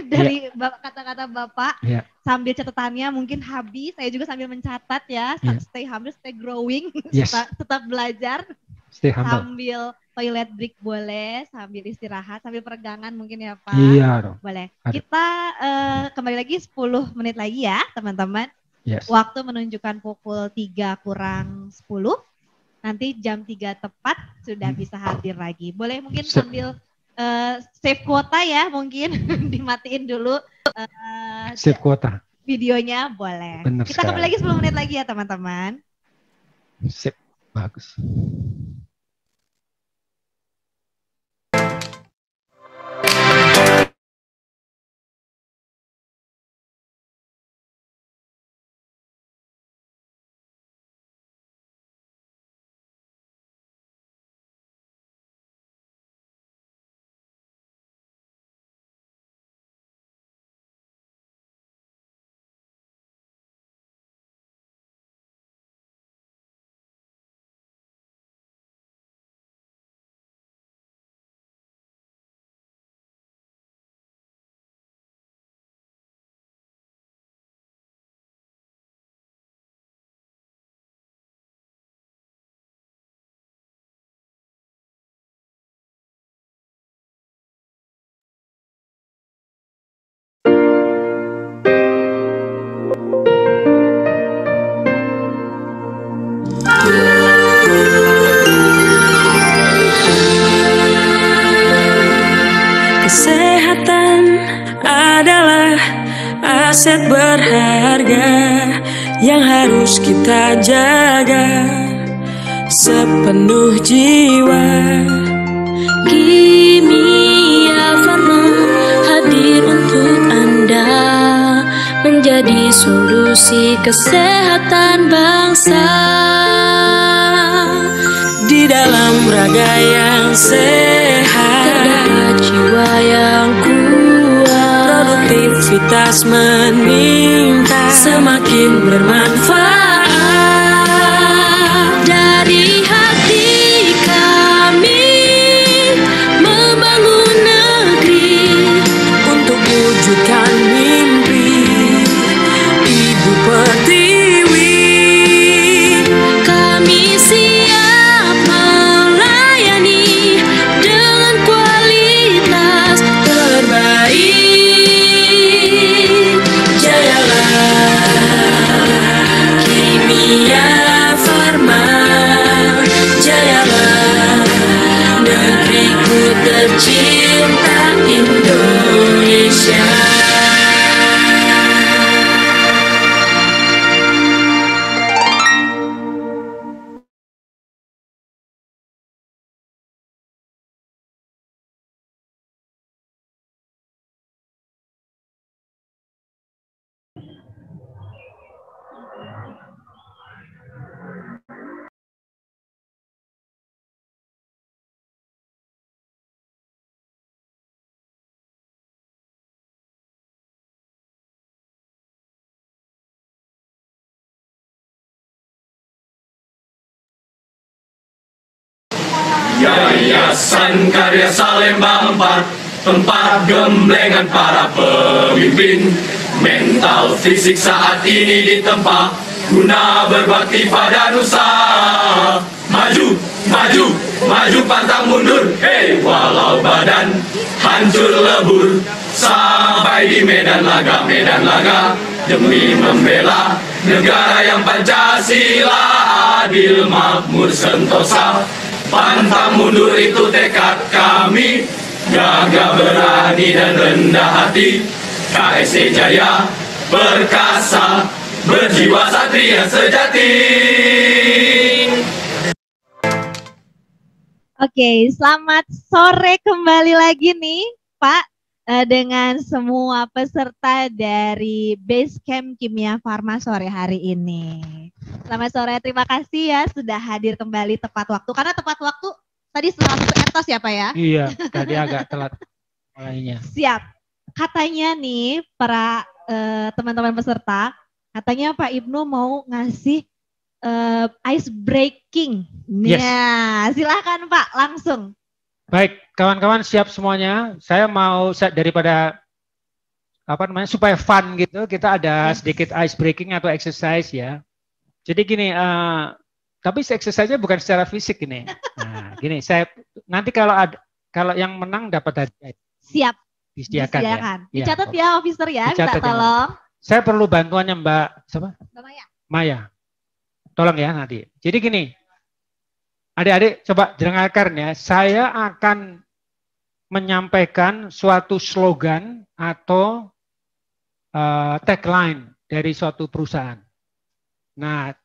dari kata-kata Bapak, ya. Sambil catatannya mungkin habis, saya juga sambil mencatat ya, ya. Stay humble, stay growing, yes. tetap belajar, stay humble. Sambil toilet break boleh, sambil istirahat, sambil peregangan mungkin ya Pak? Iya. Boleh. Kita kembali lagi 10 menit lagi ya teman-teman. Yes. Waktu menunjukkan pukul 3:40. Nanti jam 3 tepat sudah bisa hadir lagi. Boleh mungkin sambil save kuota ya mungkin dimatiin dulu. Save kuota. Videonya boleh. Bener kita sekali. Kembali lagi 10 menit lagi ya teman-teman. Sip, bagus. Kesehatan adalah aset berharga yang harus kita jaga sepenuh jiwa. Kimia Farma hadir untuk Anda menjadi solusi kesehatan bangsa di dalam raga yang sehat. Jiwa yang kuat, produktivitas meningkat, semakin bermanfaat. Dari hati kami membangun negeri untuk wujudkan mimpi Ibu Pertiwi. Kami siap melayani dengan terbaik. Jayalah Kimia Farma, jayalah negeriku tercinta Indonesia. Yayasan Karya Salemba 4 tempat gemblengan para pemimpin. Mental fisik saat ini ditempa guna berbakti pada nusa. Maju, maju, maju pantang mundur, hey, walau badan hancur lebur. Sampai di medan laga demi membela negara yang Pancasila adil makmur sentosa. Pantang mundur itu tekad kami, gagah berani dan rendah hati. KSE Jaya perkasa, berjiwa satria sejati. Oke, selamat sore kembali lagi nih Pak dengan semua peserta dari Basecamp Kimia Farma sore hari ini. Selamat sore, terima kasih ya sudah hadir kembali tepat waktu. Karena tepat waktu tadi setelah pentas ya Pak ya? Iya, tadi agak telat mulainya. Siap. Katanya nih para teman-teman peserta, katanya Pak Ibnu mau ngasih ice breaking. Yes. Nah, silakan Pak, langsung. Baik, kawan-kawan siap semuanya. Saya mau daripada apa namanya supaya fun gitu, kita ada sedikit ice breaking atau exercise ya. Jadi gini, tapi exercise-nya bukan secara fisik ini. Nah, gini, saya nanti kalau ada, kalau yang menang dapat hadiah. Siap. Disediakan. Ya. Dicatat ya, officer ya, minta tolong. Saya perlu bantuannya Mbak, siapa? Mbak Maya. Maya. Tolong ya nanti. Jadi gini, adik-adik coba dengarkan ya, saya akan menyampaikan suatu slogan atau tagline dari suatu perusahaan. Nah,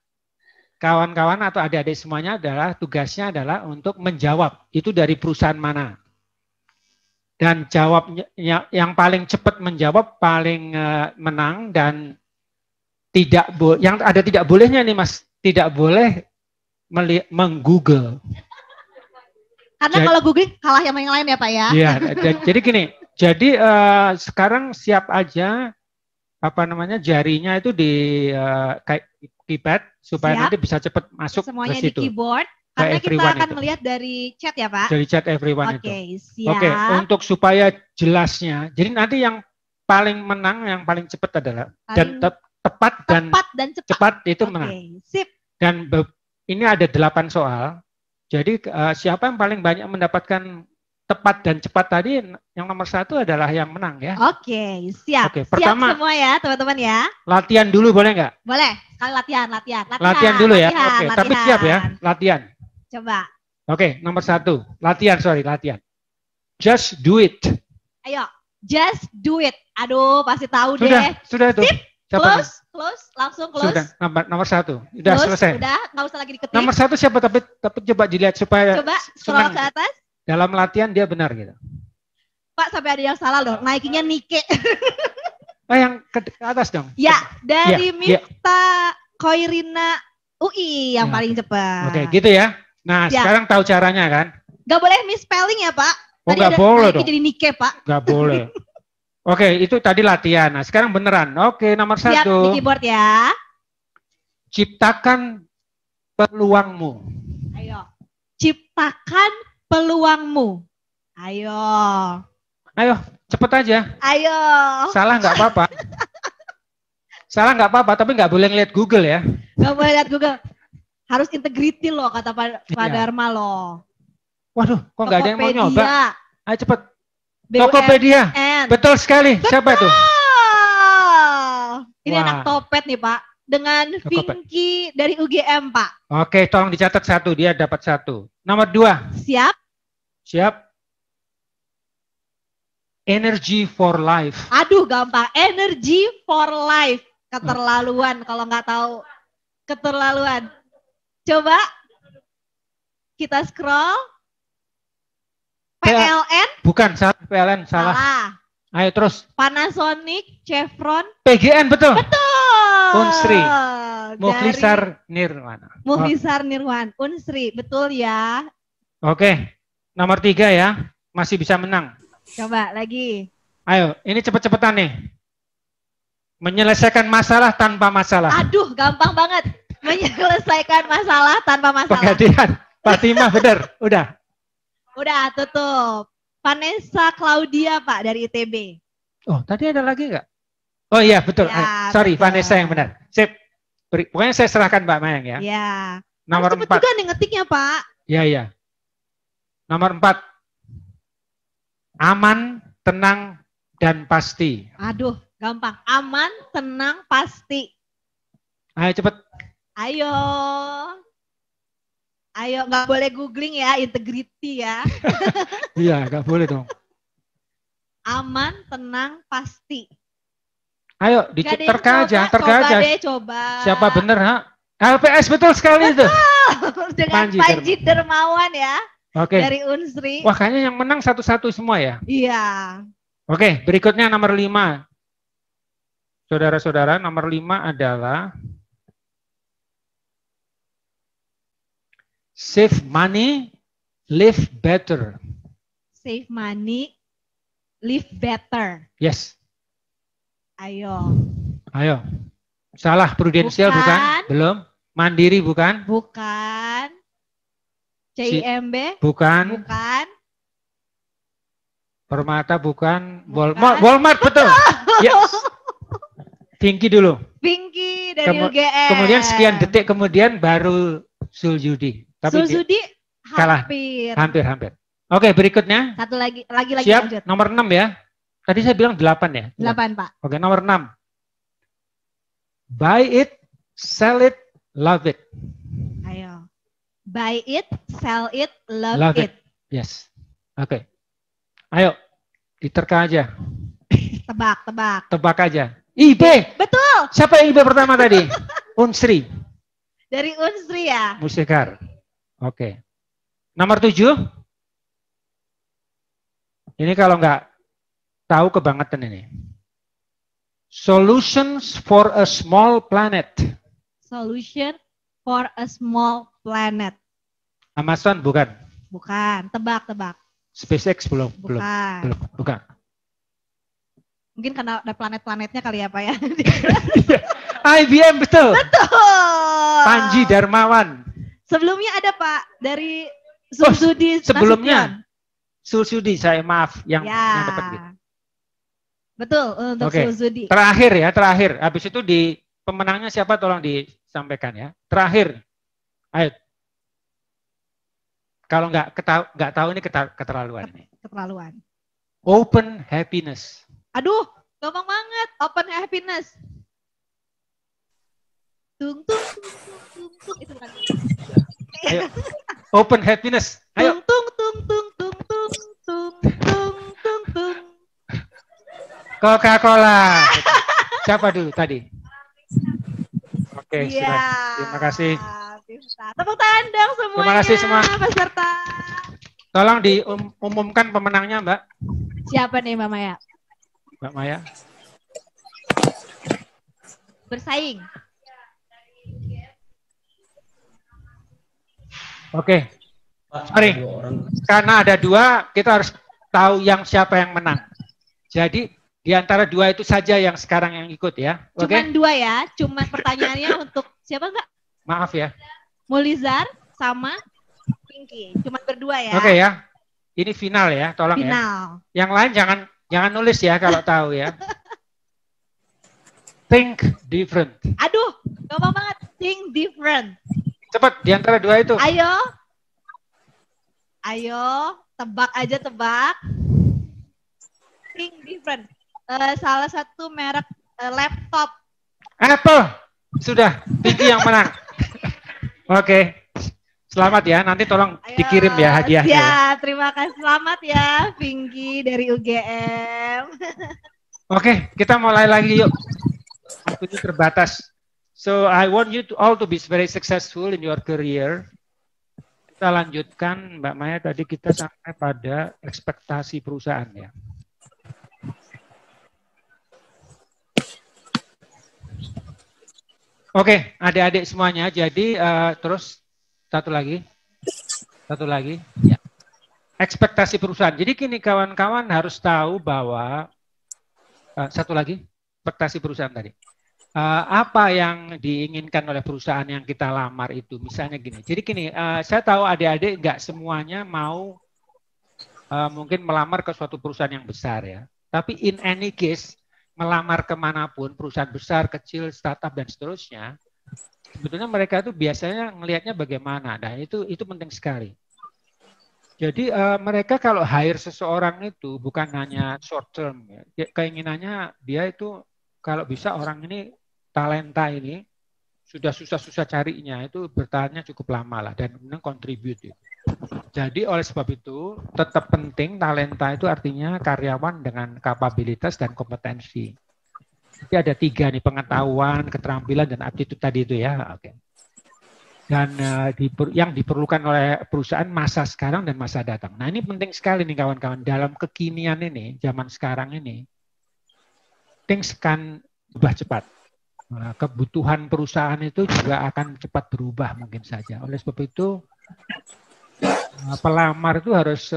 kawan-kawan atau adik-adik semuanya adalah tugasnya adalah untuk menjawab itu dari perusahaan mana. Dan jawabnya yang paling cepat menjawab paling menang, dan tidak boleh yang ada tidak bolehnya nih Mas, tidak boleh menggoogle. Karena jadi, kalau googling kalah yang lain ya Pak ya. Iya, jadi gini, jadi sekarang siap aja apa namanya jarinya itu di keypad supaya siap. Nanti bisa cepat masuk semuanya ke situ. Di keyboard. Karena kita akan itu. Melihat dari chat ya Pak? Dari chat everyone okay, itu. Siap. Oke, untuk supaya jelasnya. Jadi nanti yang paling menang, yang paling cepat adalah paling dan tepat dan cepat itu okay, menang. Sip. Dan ini ada 8 soal. Jadi siapa yang paling banyak mendapatkan tepat dan cepat tadi, yang nomor 1 adalah yang menang ya. Oke, siap. Oke, pertama siap semua ya teman-teman ya. Latihan dulu boleh nggak? Boleh. Sekali latihan dulu ya. Oke, tapi siap ya, latihan. Coba. Oke, nomor 1. Latihan, sorry, latihan. Just do it. Ayo, just do it. Aduh, pasti tahu sudah, deh. Sudah itu. Sip. Close, langsung close. Sudah, nomor 1. Sudah selesai. Sudah, nggak usah lagi diketik. Nomor 1 siapa? Tapi coba dilihat supaya. Coba scroll ke atas. Dalam latihan dia benar gitu. Pak, sampai ada yang salah loh, naikinya Nike. Oh, yang ke atas dong. Ya, dari Mifta Koirina UI yang paling cepat. Oke, gitu ya. Nah, sekarang tahu caranya kan? Gak boleh misspelling ya, Pak. Oh, tadi gak boleh dong. Jadi Nike, Pak. Gak boleh. Oke, itu tadi latihan. Nah, sekarang beneran. Oke, nomor 1. Siap, di keyboard ya. Ciptakan peluangmu. Ayo. Ciptakan peluangmu. Ayo, cepet aja. Ayo. Salah nggak apa-apa. Salah nggak apa-apa, tapi nggak boleh ngeliat Google ya. Nggak boleh lihat Google. Harus integriti loh, kata Pak Darma loh. Waduh, kok nggak ada yang mau nyoba? Ayo cepet. Tokopedia. Betul sekali. Betul. Siapa itu? Ini anak topet nih Pak. Dengan Pinky dari UGM, Pak. Oke, tolong dicatat 1. Dia dapat 1. Nomor 2. Siap. Siap. Energy for life. Aduh, gampang. Energy for life. Keterlaluan kalau nggak tahu. Keterlaluan. Coba kita scroll. PLN. Bukan, salah. PLN. Salah. Ayo terus. Panasonic, Chevron. PGN, betul. Betul. Unsri, Mukhlisar Nirwana. Mukhlisar Nirwan, Unsri, betul ya. Oke, nomor 3 ya, masih bisa menang. Coba lagi. Ayo, ini cepet-cepetan nih. Menyelesaikan masalah tanpa masalah. Aduh, gampang banget. Menyelesaikan masalah tanpa masalah. Pengadilan, Fatimah bener, udah. Udah, tutup. Vanessa Claudia Pak dari ITB. Oh, tadi ada lagi nggak? Oh iya, betul. Ya, sorry, betul. Vanessa yang benar. Sip. Pokoknya saya serahkan Mbak Mayang ya. Iya. Nomor 4. Cepet juga nih ngetiknya, Pak. Iya, iya. Nomor 4. Aman, tenang, dan pasti. Aduh, gampang. Aman, tenang, pasti. Ayo cepet. Ayo. Ayo, nggak boleh googling ya, integriti ya. Iya, nggak boleh dong. Aman, tenang, pasti. Ayo, terka aja. Coba. Siapa bener, ha? LPS betul sekali itu. Dengan Panji Darmawan ya. Oke. Dari Unsri. Wah, kayaknya yang menang satu-satu semua ya. Iya. Oke, berikutnya nomor 5. Saudara-saudara, nomor 5 adalah save money, live better. Save money, live better. Yes. Ayo. Ayo. Salah, prudensial bukan? Belum. Mandiri bukan? Bukan. CIMB? Bukan. Bukan. Permata bukan. Walmart betul. Yes. Pinky dulu. Pinky dari UGM. Kemudian sekian detik kemudian baru Sul Sudi. Sul Sudi hampir. Hampir. Oke, berikutnya. Satu lagi siap, lanjut. Nomor 6 ya. Tadi saya bilang 8 ya? 8, Pak. Oke, nomor 6. Buy it, sell it, love it. Ayo. Buy it, sell it, love it. Yes. Oke. Ayo, diterka aja. Tebak. Tebak aja. IB. Betul. Siapa yang IB pertama tadi? Unsri. Dari Unsri ya? Musikar. Oke. Nomor 7. Ini kalau nggak tahu kebangetan ini. Solutions for a small planet. Solution for a small planet. Amazon bukan? Bukan. Tebak. SpaceX belum? Bukan. Bukan. Mungkin karena ada planet-planetnya kali ya Pak ya. IBM betul. Betul. Panji Darmawan. Sebelumnya ada Pak dari Sul Sudi. Sebelumnya Sul Sudi, saya maaf yang dapat gitu. Betul, untuk Sul Sudi. Terakhir. Habis itu di pemenangnya siapa tolong disampaikan ya. Terakhir. Ayo. Kalau nggak tahu ini keterlaluan. Keterlaluan. Open happiness. Aduh, gampang banget. Open happiness. Tung tung tung tung. Itu kan. Ayo. Open happiness. Ayo. Tung tung tung. Coca-Cola. Siapa dulu tadi? Oke, silakan. Terima kasih. Tepuk tangan dong semuanya. Terima kasih semua peserta. Tolong diumumkan pemenangnya, Mbak. Siapa nih, Mbak Maya? Mbak Maya. Bersaing. Oke. Sorry. Karena ada 2, kita harus tahu siapa yang menang. Jadi di antara 2 itu saja yang sekarang yang ikut ya. Cuman 2 ya, cuman pertanyaannya untuk siapa enggak? Maaf ya. Mulizar sama Pinky, cuman berdua ya. Oke ya. Ini final ya, tolong final. Ya. Final. Yang lain jangan nulis ya kalau tahu ya. Think different. Aduh, gampang banget. Think different. Cepat di antara 2 itu. Ayo, tebak aja tebak. Think different. Salah satu merek laptop. Apple. Sudah, Pinky yang menang. Oke. Selamat ya. Nanti tolong dikirim ya hadiahnya. Ya, terima kasih. Selamat ya, Pinky dari UGM. Oke, kita mulai lagi yuk. Waktunya terbatas. So, I want you to all to be very successful in your career. Kita lanjutkan, Mbak Maya, tadi kita sampai pada ekspektasi perusahaan ya. Oke, adik-adik semuanya. Jadi terus satu lagi. Ya. Ekspektasi perusahaan. Jadi gini kawan-kawan harus tahu bahwa satu lagi ekspektasi perusahaan tadi. Apa yang diinginkan oleh perusahaan yang kita lamar itu, misalnya gini. Jadi gini, saya tahu adik-adik nggak semuanya mau mungkin melamar ke suatu perusahaan yang besar ya. Tapi in any case, melamar kemanapun, perusahaan besar, kecil, startup, dan seterusnya, sebetulnya mereka itu biasanya ngelihatnya bagaimana. Nah, itu penting sekali. Jadi mereka kalau hire seseorang itu bukan hanya short term. Ya. Keinginannya dia itu kalau bisa orang ini, talenta ini, sudah susah-susah carinya, itu bertahannya cukup lama lah dan kemudian kontributif. Jadi oleh sebab itu tetap penting talenta itu artinya karyawan dengan kapabilitas dan kompetensi. Jadi ada tiga nih, pengetahuan, keterampilan, dan aptitude tadi itu ya. Oke. Dan yang diperlukan oleh perusahaan masa sekarang dan masa datang. Nah ini penting sekali nih kawan-kawan, dalam kekinian ini, zaman sekarang ini, things kan berubah cepat. Nah, kebutuhan perusahaan itu juga akan cepat berubah mungkin saja. Oleh sebab itu, pelamar itu harus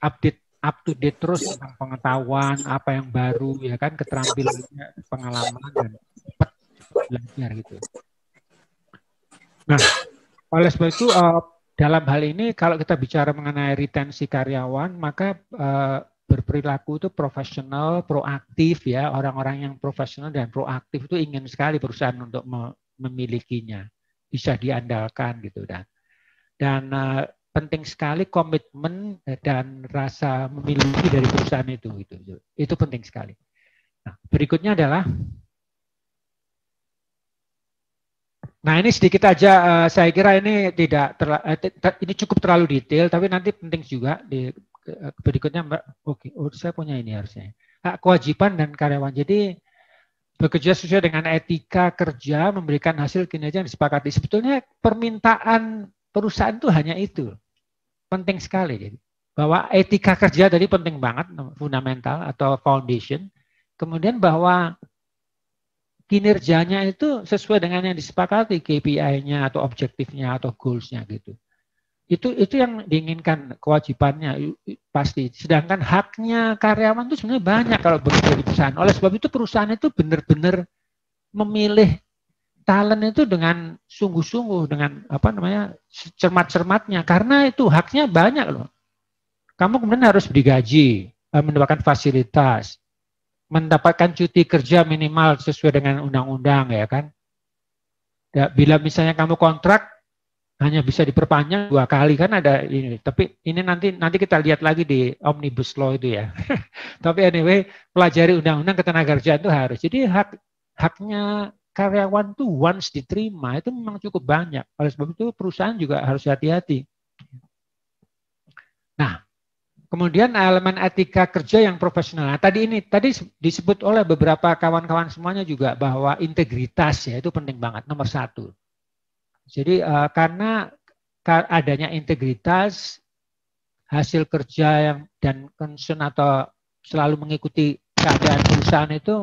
update, up to date terus tentang pengetahuan, apa yang baru, ya kan, keterampilannya, pengalaman, dan cepat belajar gitu. Nah, oleh sebab itu dalam hal ini kalau kita bicara mengenai retensi karyawan, maka berperilaku itu profesional, proaktif ya. Orang-orang yang profesional dan proaktif itu ingin sekali perusahaan untuk memilikinya, bisa diandalkan gitu. Dan penting sekali komitmen dan rasa memiliki dari perusahaan itu gitu. Itu penting sekali. Nah, berikutnya adalah, nah ini sedikit aja, saya kira ini tidak ini cukup terlalu detail, tapi nanti penting juga di berikutnya Mbak. Oke, saya punya ini harusnya. Hak kewajiban dan karyawan. Jadi bekerja sesuai dengan etika kerja, memberikan hasil kinerja yang disepakati. Sebetulnya permintaan perusahaan itu hanya itu. Penting sekali jadi. Bahwa etika kerja tadi penting banget, fundamental atau foundation. Kemudian bahwa kinerjanya itu sesuai dengan yang disepakati, KPI-nya atau objektifnya atau goals-nya gitu. Itu yang diinginkan, kewajibannya pasti. Sedangkan haknya karyawan itu sebenarnya banyak kalau bekerja di perusahaan. Oleh sebab itu perusahaan itu benar-benar memilih talent itu dengan sungguh-sungguh, dengan apa namanya, cermat-cermatnya, karena itu haknya banyak loh. Kamu kemudian harus digaji, mendapatkan fasilitas, mendapatkan cuti kerja minimal sesuai dengan undang-undang ya kan. Bila misalnya kamu kontrak hanya bisa diperpanjang 2 kali kan ada ini. Tapi ini nanti kita lihat lagi di omnibus law itu ya. Tapi anyway, pelajari undang-undang ketenagakerjaan itu harus. Jadi haknya karyawan tuh once diterima itu memang cukup banyak. Oleh sebab itu perusahaan juga harus hati-hati. Nah, kemudian elemen etika kerja yang profesional. Nah, tadi disebut oleh beberapa kawan-kawan semuanya juga bahwa integritas ya itu penting banget nomor 1. Jadi karena adanya integritas, hasil kerja yang dan concern atau selalu mengikuti keadaan perusahaan itu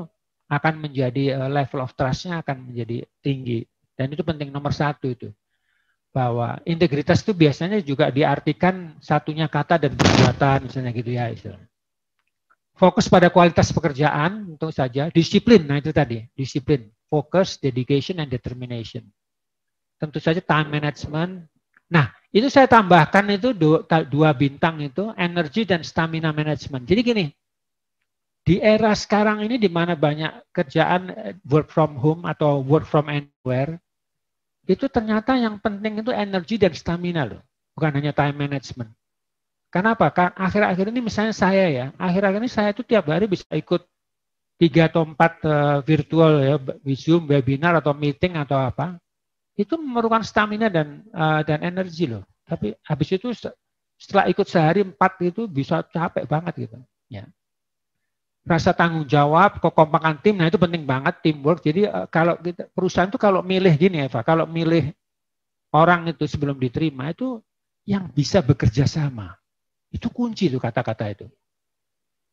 akan menjadi level of trust-nya akan menjadi tinggi. Dan itu penting nomor 1 itu. Bahwa integritas itu biasanya juga diartikan satunya kata dan perbuatan misalnya gitu ya. Fokus pada kualitas pekerjaan tentu saja, disiplin. Nah itu tadi, disiplin, focus, dedication, and determination. Tentu saja time management. Nah itu saya tambahkan itu 2 bintang itu, energi dan stamina management. Jadi gini, di era sekarang ini di mana banyak kerjaan work from home atau work from anywhere, itu ternyata yang penting itu energi dan stamina loh, bukan hanya time management. Kenapa? Akhir-akhir ini misalnya saya ya, akhir-akhir ini saya itu tiap hari bisa ikut 3 atau 4 virtual ya, Zoom, webinar atau meeting atau apa, itu memerlukan stamina dan energi loh. Tapi habis itu setelah ikut sehari 4 itu bisa capek banget gitu. Ya. Rasa tanggung jawab, kekompakan tim, nah itu penting banget, teamwork. Jadi kalau kita, perusahaan itu kalau milih gini Eva, kalau milih orang itu sebelum diterima itu yang bisa bekerja sama. Itu kunci tuh kata-kata itu.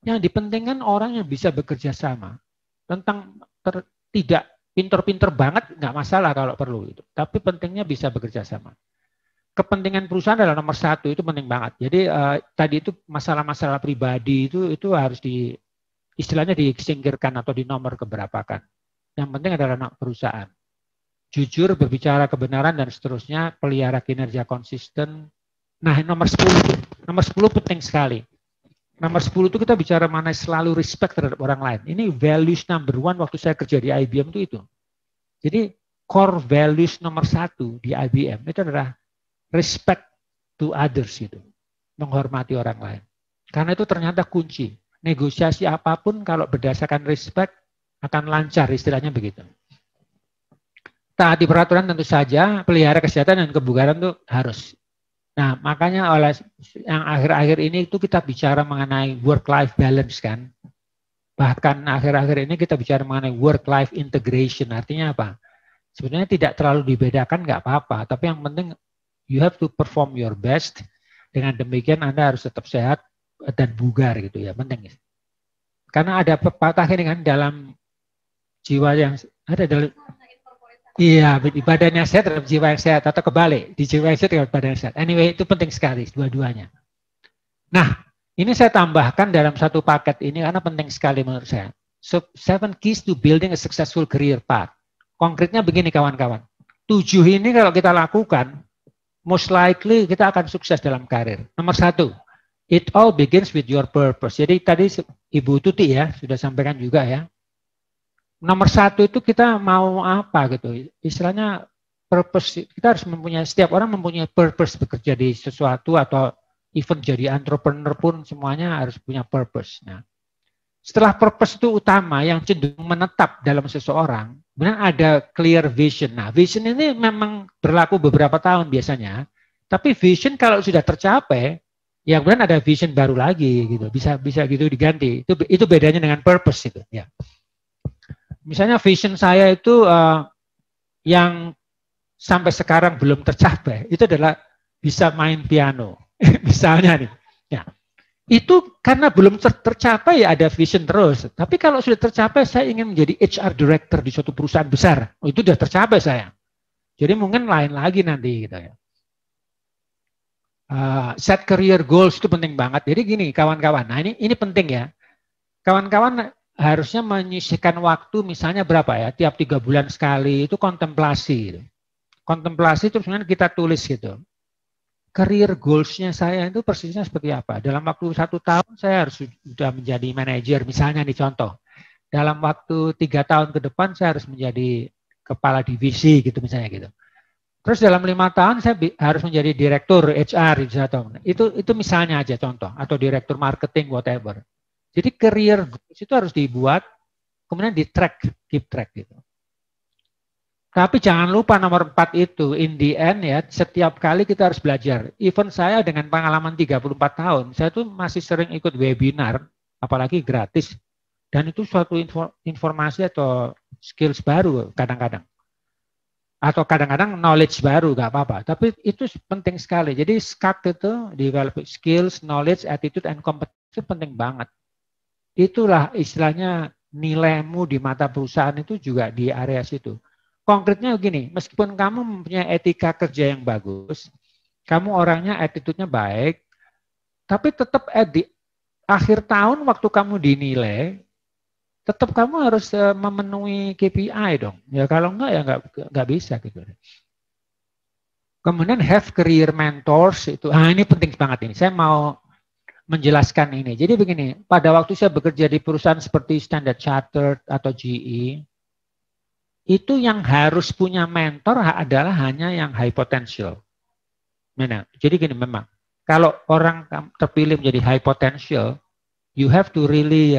Yang dipentingkan orang yang bisa bekerja sama. Tentang tidak pinter-pinter banget, nggak masalah kalau perlu itu. Tapi pentingnya bisa bekerja sama. Kepentingan perusahaan adalah nomor 1, itu penting banget. Jadi tadi itu masalah-masalah pribadi itu harus di istilahnya disingkirkan atau di nomor keberapaan. Yang penting adalah anak perusahaan. Jujur, berbicara kebenaran, dan seterusnya, pelihara kinerja konsisten. Nah, nomor 10 penting sekali. Nomor 10 itu kita bicara mana selalu respect terhadap orang lain. Ini values number one waktu saya kerja di IBM itu. Jadi core values nomor 1 di IBM itu adalah respect to others itu. Menghormati orang lain. Karena itu ternyata kunci. Negosiasi apapun kalau berdasarkan respect akan lancar, istilahnya begitu. Taati peraturan tentu saja, pelihara kesehatan dan kebugaran itu harus. Nah, makanya oleh yang akhir-akhir ini itu kita bicara mengenai work-life balance kan. Bahkan akhir-akhir ini kita bicara mengenai work-life integration. Artinya apa? Sebenarnya tidak terlalu dibedakan, nggak apa-apa. Tapi yang penting you have to perform your best. Dengan demikian Anda harus tetap sehat dan bugar gitu ya, penting. Karena ada pepatah ini kan dalam jiwa yang ada dalam. Iya, badannya sehat terhadap jiwa yang sehat, atau kebalik, di jiwa yang sehat terhadap badan yang sehat. Anyway, itu penting sekali, dua-duanya. Nah, ini saya tambahkan dalam satu paket ini karena penting sekali menurut saya. So, 7 keys to building a successful career path. Konkretnya begini kawan-kawan. 7 ini kalau kita lakukan, most likely kita akan sukses dalam karir. Nomor 1, it all begins with your purpose. Jadi tadi Ibu Tuti ya, sudah sampaikan juga ya. Nomor 1 itu kita mau apa gitu, istilahnya purpose, kita harus mempunyai, setiap orang mempunyai purpose bekerja di sesuatu atau even jadi entrepreneur pun semuanya harus punya purpose. Nah, setelah purpose itu utama yang cenderung menetap dalam seseorang, kemudian ada clear vision. Nah, vision ini memang berlaku beberapa tahun biasanya, tapi vision kalau sudah tercapai, ya kemudian ada vision baru lagi gitu, bisa gitu diganti. Itu bedanya dengan purpose itu ya. Misalnya vision saya itu yang sampai sekarang belum tercapai, itu adalah bisa main piano. Misalnya nih. Ya. Itu karena belum tercapai ya ada vision terus. Tapi kalau sudah tercapai saya ingin menjadi HR director di suatu perusahaan besar. Oh, itu sudah tercapai saya. Jadi mungkin lain lagi nanti gitu ya. Set career goals itu penting banget. Jadi gini kawan-kawan. Nah ini penting ya. Kawan-kawan harusnya menyisihkan waktu misalnya berapa ya, tiap 3 bulan sekali itu kontemplasi. Kontemplasi itu sebenarnya kita tulis gitu. Career goals-nya saya itu persisnya seperti apa. Dalam waktu 1 tahun saya harus sudah menjadi manajer misalnya nih contoh. Dalam waktu 3 tahun ke depan saya harus menjadi kepala divisi gitu misalnya gitu. Terus dalam 5 tahun saya harus menjadi direktur HR itu misalnya aja contoh, atau direktur marketing whatever. Jadi career goals itu harus dibuat, kemudian di track, keep track gitu. Tapi jangan lupa nomor 4 itu, in the end ya, setiap kali kita harus belajar. Even saya dengan pengalaman 34 tahun, saya tuh masih sering ikut webinar, apalagi gratis. Dan itu suatu informasi atau skills baru kadang-kadang. Atau kadang-kadang knowledge baru, nggak apa-apa. Tapi itu penting sekali. Jadi SCAT itu, develop skills, knowledge, attitude, and competence itu penting banget. Itulah istilahnya nilaimu di mata perusahaan itu juga di area situ. Konkretnya begini, meskipun kamu mempunyai etika kerja yang bagus, kamu orangnya attitude-nya baik, tapi tetap di akhir tahun waktu kamu dinilai, tetap kamu harus memenuhi KPI dong. Ya kalau enggak ya enggak bisa gitu. Kemudian have career mentors itu, ini penting banget ini. Saya mau menjelaskan ini. Jadi begini, pada waktu saya bekerja di perusahaan seperti Standard Chartered atau GE, itu yang harus punya mentor adalah hanya yang high potential. Nah, jadi gini memang, kalau orang terpilih menjadi high potential, you have to really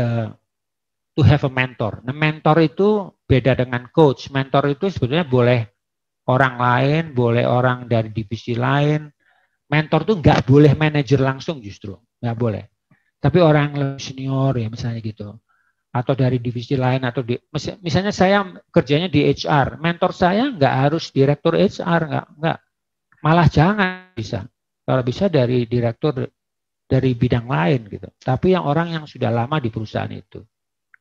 to have a mentor. Nah, mentor itu beda dengan coach. Mentor itu sebetulnya boleh orang lain, boleh orang dari divisi lain. Mentor tuh nggak boleh manajer langsung justru. Nggak boleh, tapi orang lebih senior ya misalnya gitu, atau dari divisi lain, atau di, misalnya saya kerjanya di HR, mentor saya nggak harus direktur HR, nggak, malah jangan bisa, kalau bisa dari direktur dari bidang lain gitu, tapi yang orang yang sudah lama di perusahaan itu.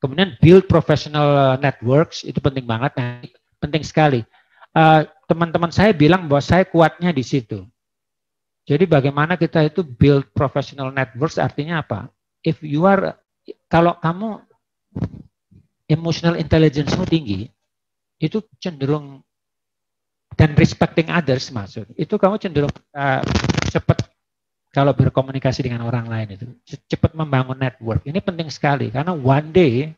Kemudian build professional networks itu penting banget, nah, penting sekali. Teman-teman saya bilang bahwa saya kuatnya di situ. Jadi bagaimana kita itu build professional networks artinya apa? If you are, kalau kamu emotional intelligence-mu tinggi, itu cenderung dan respecting others maksud, itu kamu cenderung cepat kalau berkomunikasi dengan orang lain itu. Cepat membangun network. Ini penting sekali karena one day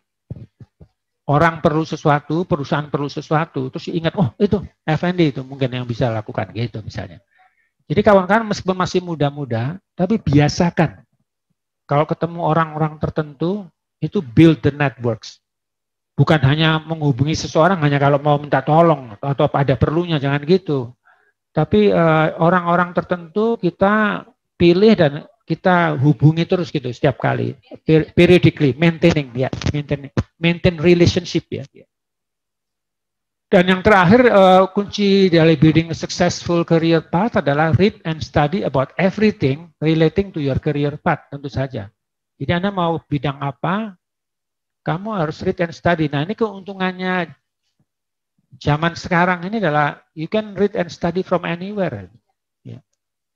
orang perlu sesuatu, perusahaan perlu sesuatu, terus ingat, oh itu Effendi itu mungkin yang bisa lakukan gitu misalnya. Jadi kawan-kawan meskipun masih muda-muda, tapi biasakan kalau ketemu orang-orang tertentu itu build the networks. Bukan hanya menghubungi seseorang hanya kalau mau minta tolong atau ada perlunya, jangan gitu. Tapi orang-orang tertentu kita pilih dan kita hubungi terus gitu setiap kali, periodically, maintaining ya, maintain relationship ya. Dan yang terakhir kunci dari building a successful career path adalah read and study about everything relating to your career path, tentu saja. Jadi Anda mau bidang apa, kamu harus read and study. Nah, ini keuntungannya zaman sekarang ini adalah you can read and study from anywhere.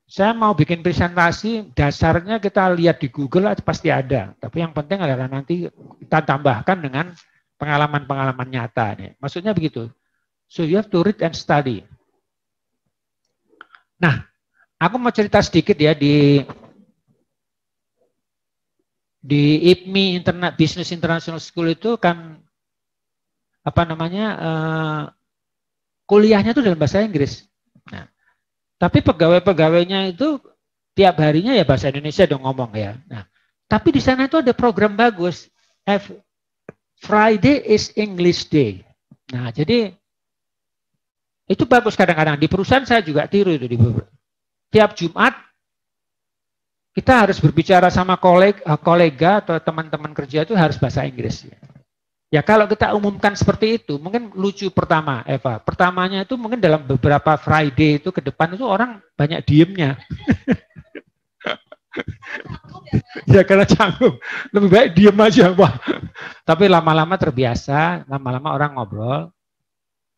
Saya mau bikin presentasi, dasarnya kita lihat di Google pasti ada. Tapi yang penting adalah nanti kita tambahkan dengan pengalaman-pengalaman nyata. Maksudnya begitu. So you have to read and study. Nah, aku mau cerita sedikit ya di IMI Business International School itu kan apa namanya kuliahnya itu dalam bahasa Inggris. Nah, tapi pegawai-pegawainya itu tiap harinya ya bahasa Indonesia dong ngomong ya. Nah, tapi di sana itu ada program bagus. Friday is English Day. Nah, jadi itu bagus kadang-kadang. Di perusahaan saya juga tiru itu. Tiap Jumat kita harus berbicara sama kolega atau teman-teman kerja itu harus bahasa Inggris. Ya kalau kita umumkan seperti itu, mungkin lucu pertama, Eva. Pertamanya itu mungkin dalam beberapa Friday itu ke depan itu orang banyak diemnya. Ya karena canggung. Lebih baik diem aja. Wah. Tapi lama-lama terbiasa, lama-lama orang ngobrol.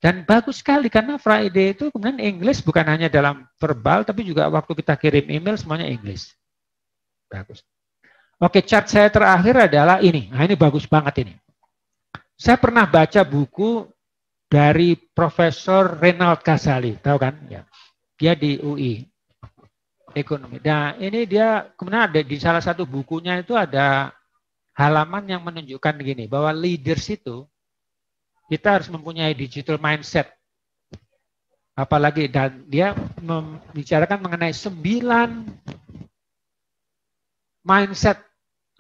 Dan bagus sekali karena Friday itu kemudian English bukan hanya dalam verbal, tapi juga waktu kita kirim email semuanya English. Bagus. Oke, chart saya terakhir adalah ini. Nah ini bagus banget ini. Saya pernah baca buku dari Profesor Renald Kasali, tahu kan? Ya. Dia di UI, ekonomi. Nah, ini dia kemudian ada di salah satu bukunya itu ada halaman yang menunjukkan begini, bahwa leaders itu kita harus mempunyai digital mindset. Apalagi dan dia membicarakan mengenai 9 mindset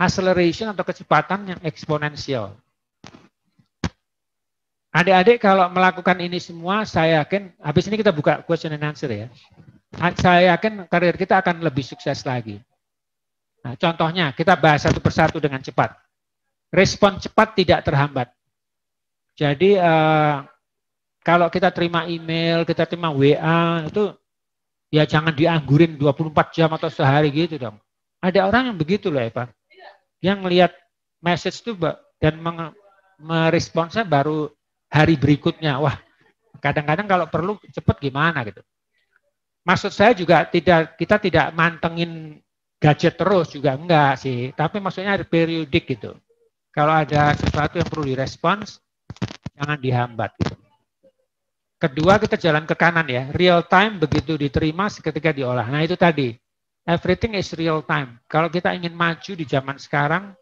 acceleration atau kecepatan yang eksponensial. Adik-adik kalau melakukan ini semua, saya yakin, habis ini kita buka question and answer ya. Saya yakin karir kita akan lebih sukses lagi. Nah, contohnya, kita bahas satu persatu dengan cepat. Respon cepat tidak terhambat. Jadi, kalau kita terima email, kita terima WA, itu ya jangan dianggurin 24 jam atau sehari gitu dong. Ada orang yang begitu loh Eva. Yang melihat message itu dan meresponsnya baru hari berikutnya. Wah, kadang-kadang kalau perlu cepat gimana gitu. Maksud saya juga kita tidak mantengin gadget terus juga enggak sih, tapi maksudnya ada periodik gitu. Kalau ada sesuatu yang perlu direspons, jangan dihambat gitu. Kedua, kita jalan ke kanan ya. Real time begitu diterima seketika diolah. Nah, itu tadi. Everything is real time. Kalau kita ingin maju di zaman sekarang,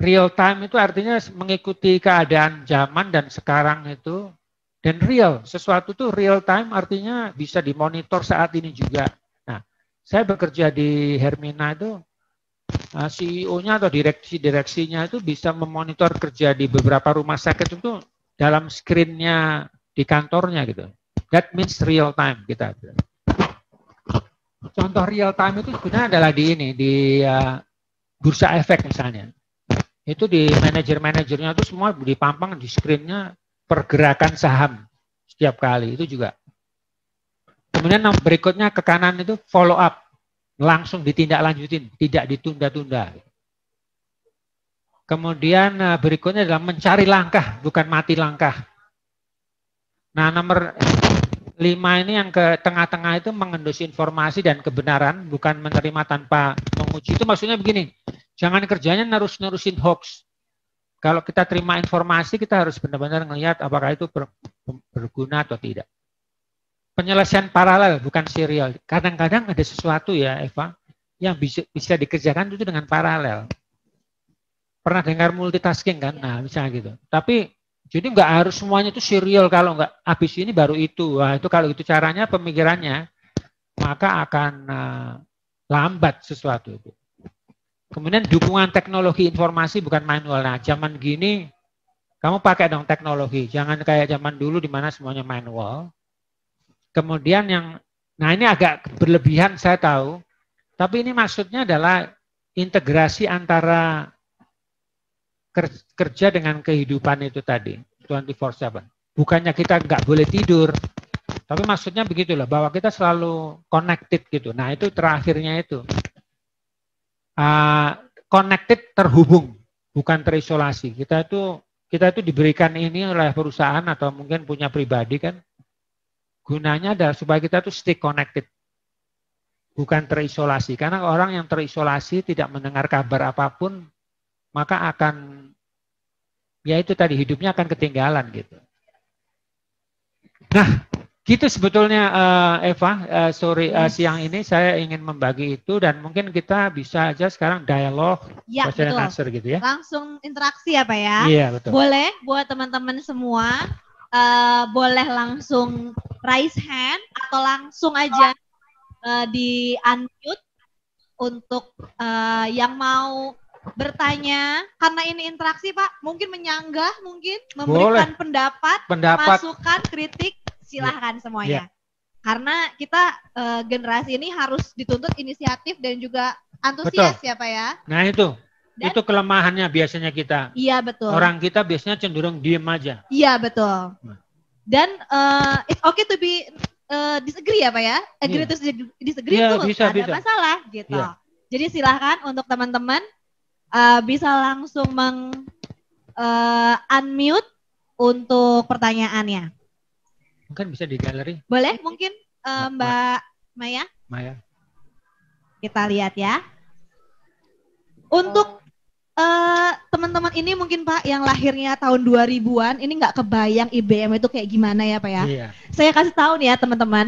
real time itu artinya mengikuti keadaan zaman dan sekarang itu. Dan real, sesuatu itu real time artinya bisa dimonitor saat ini juga. Nah, saya bekerja di Hermina itu, CEO-nya atau direksinya itu bisa memonitor kerja di beberapa rumah sakit itu dalam screen-nya di kantornya gitu. That means real time kita. Contoh real time itu sebenarnya adalah di ini, di bursa efek misalnya. Itu di manajer-manajernya itu semua dipampang di screen-nya pergerakan saham setiap kali, itu juga. Kemudian yang berikutnya ke kanan itu follow up, langsung ditindaklanjutin, tidak ditunda-tunda. Kemudian berikutnya adalah mencari langkah, bukan mati langkah. Nah, nomor 5 ini yang ke tengah-tengah itu mengendus informasi dan kebenaran, bukan menerima tanpa menguji. Itu maksudnya begini, jangan kerjanya nerus-nerusin hoax. Kalau kita terima informasi, kita harus benar-benar melihat apakah itu berguna atau tidak. penyelesaian paralel, bukan serial. Kadang-kadang ada sesuatu ya, Eva, yang bisa dikerjakan itu dengan paralel. Pernah dengar multitasking kan? Nah, misalnya gitu. Tapi jadi nggak harus semuanya itu serial. Kalau nggak habis ini baru itu. Wah, itu kalau gitu caranya pemikirannya, maka akan lambat sesuatu itu. Kemudian dukungan teknologi informasi bukan manual. Nah, zaman gini kamu pakai dong teknologi. Jangan kayak zaman dulu di mana semuanya manual. Kemudian yang, nah ini agak berlebihan saya tahu, tapi ini maksudnya adalah integrasi antara kerja dengan kehidupan itu tadi, 24/7. Bukannya kita nggak boleh tidur, tapi maksudnya begitulah, bahwa kita selalu connected gitu. Nah itu terakhirnya itu, connected, terhubung, bukan terisolasi. Kita itu diberikan ini oleh perusahaan atau mungkin punya pribadi kan, gunanya adalah supaya kita tuh stay connected, bukan terisolasi. Karena orang yang terisolasi tidak mendengar kabar apapun, maka akan, ya itu tadi, hidupnya akan ketinggalan gitu. Nah, gitu sebetulnya Eva, siang ini saya ingin membagi itu, dan mungkin kita bisa aja sekarang dialog, ya, question and answer gitu ya. Langsung interaksi ya Pak ya. Iya, betul. Boleh buat teman-teman semua. Boleh langsung raise hand atau langsung aja di unmute untuk yang mau bertanya, karena ini interaksi Pak, mungkin menyanggah, mungkin memberikan pendapat, masukan, kritik, silahkan semuanya. Yeah. Karena kita generasi ini harus dituntut inisiatif dan juga antusias. Betul. Ya Pak ya. Nah itu. Dan itu kelemahannya biasanya kita. Iya betul. Orang kita biasanya cenderung diem aja. Iya betul. Dan it's okay to be disagree ya Pak ya. Agree to disagree itu nggak ada masalah gitu. Yeah. Jadi silahkan untuk teman-teman bisa langsung unmute untuk pertanyaannya. Mungkin bisa di galeri. Boleh mungkin Mbak Maya. Maya. Kita lihat ya. Untuk teman-teman ini mungkin Pak yang lahirnya tahun 2000-an ini nggak kebayang IBM itu kayak gimana ya Pak ya. Iya. Saya kasih tahu nih ya teman-teman,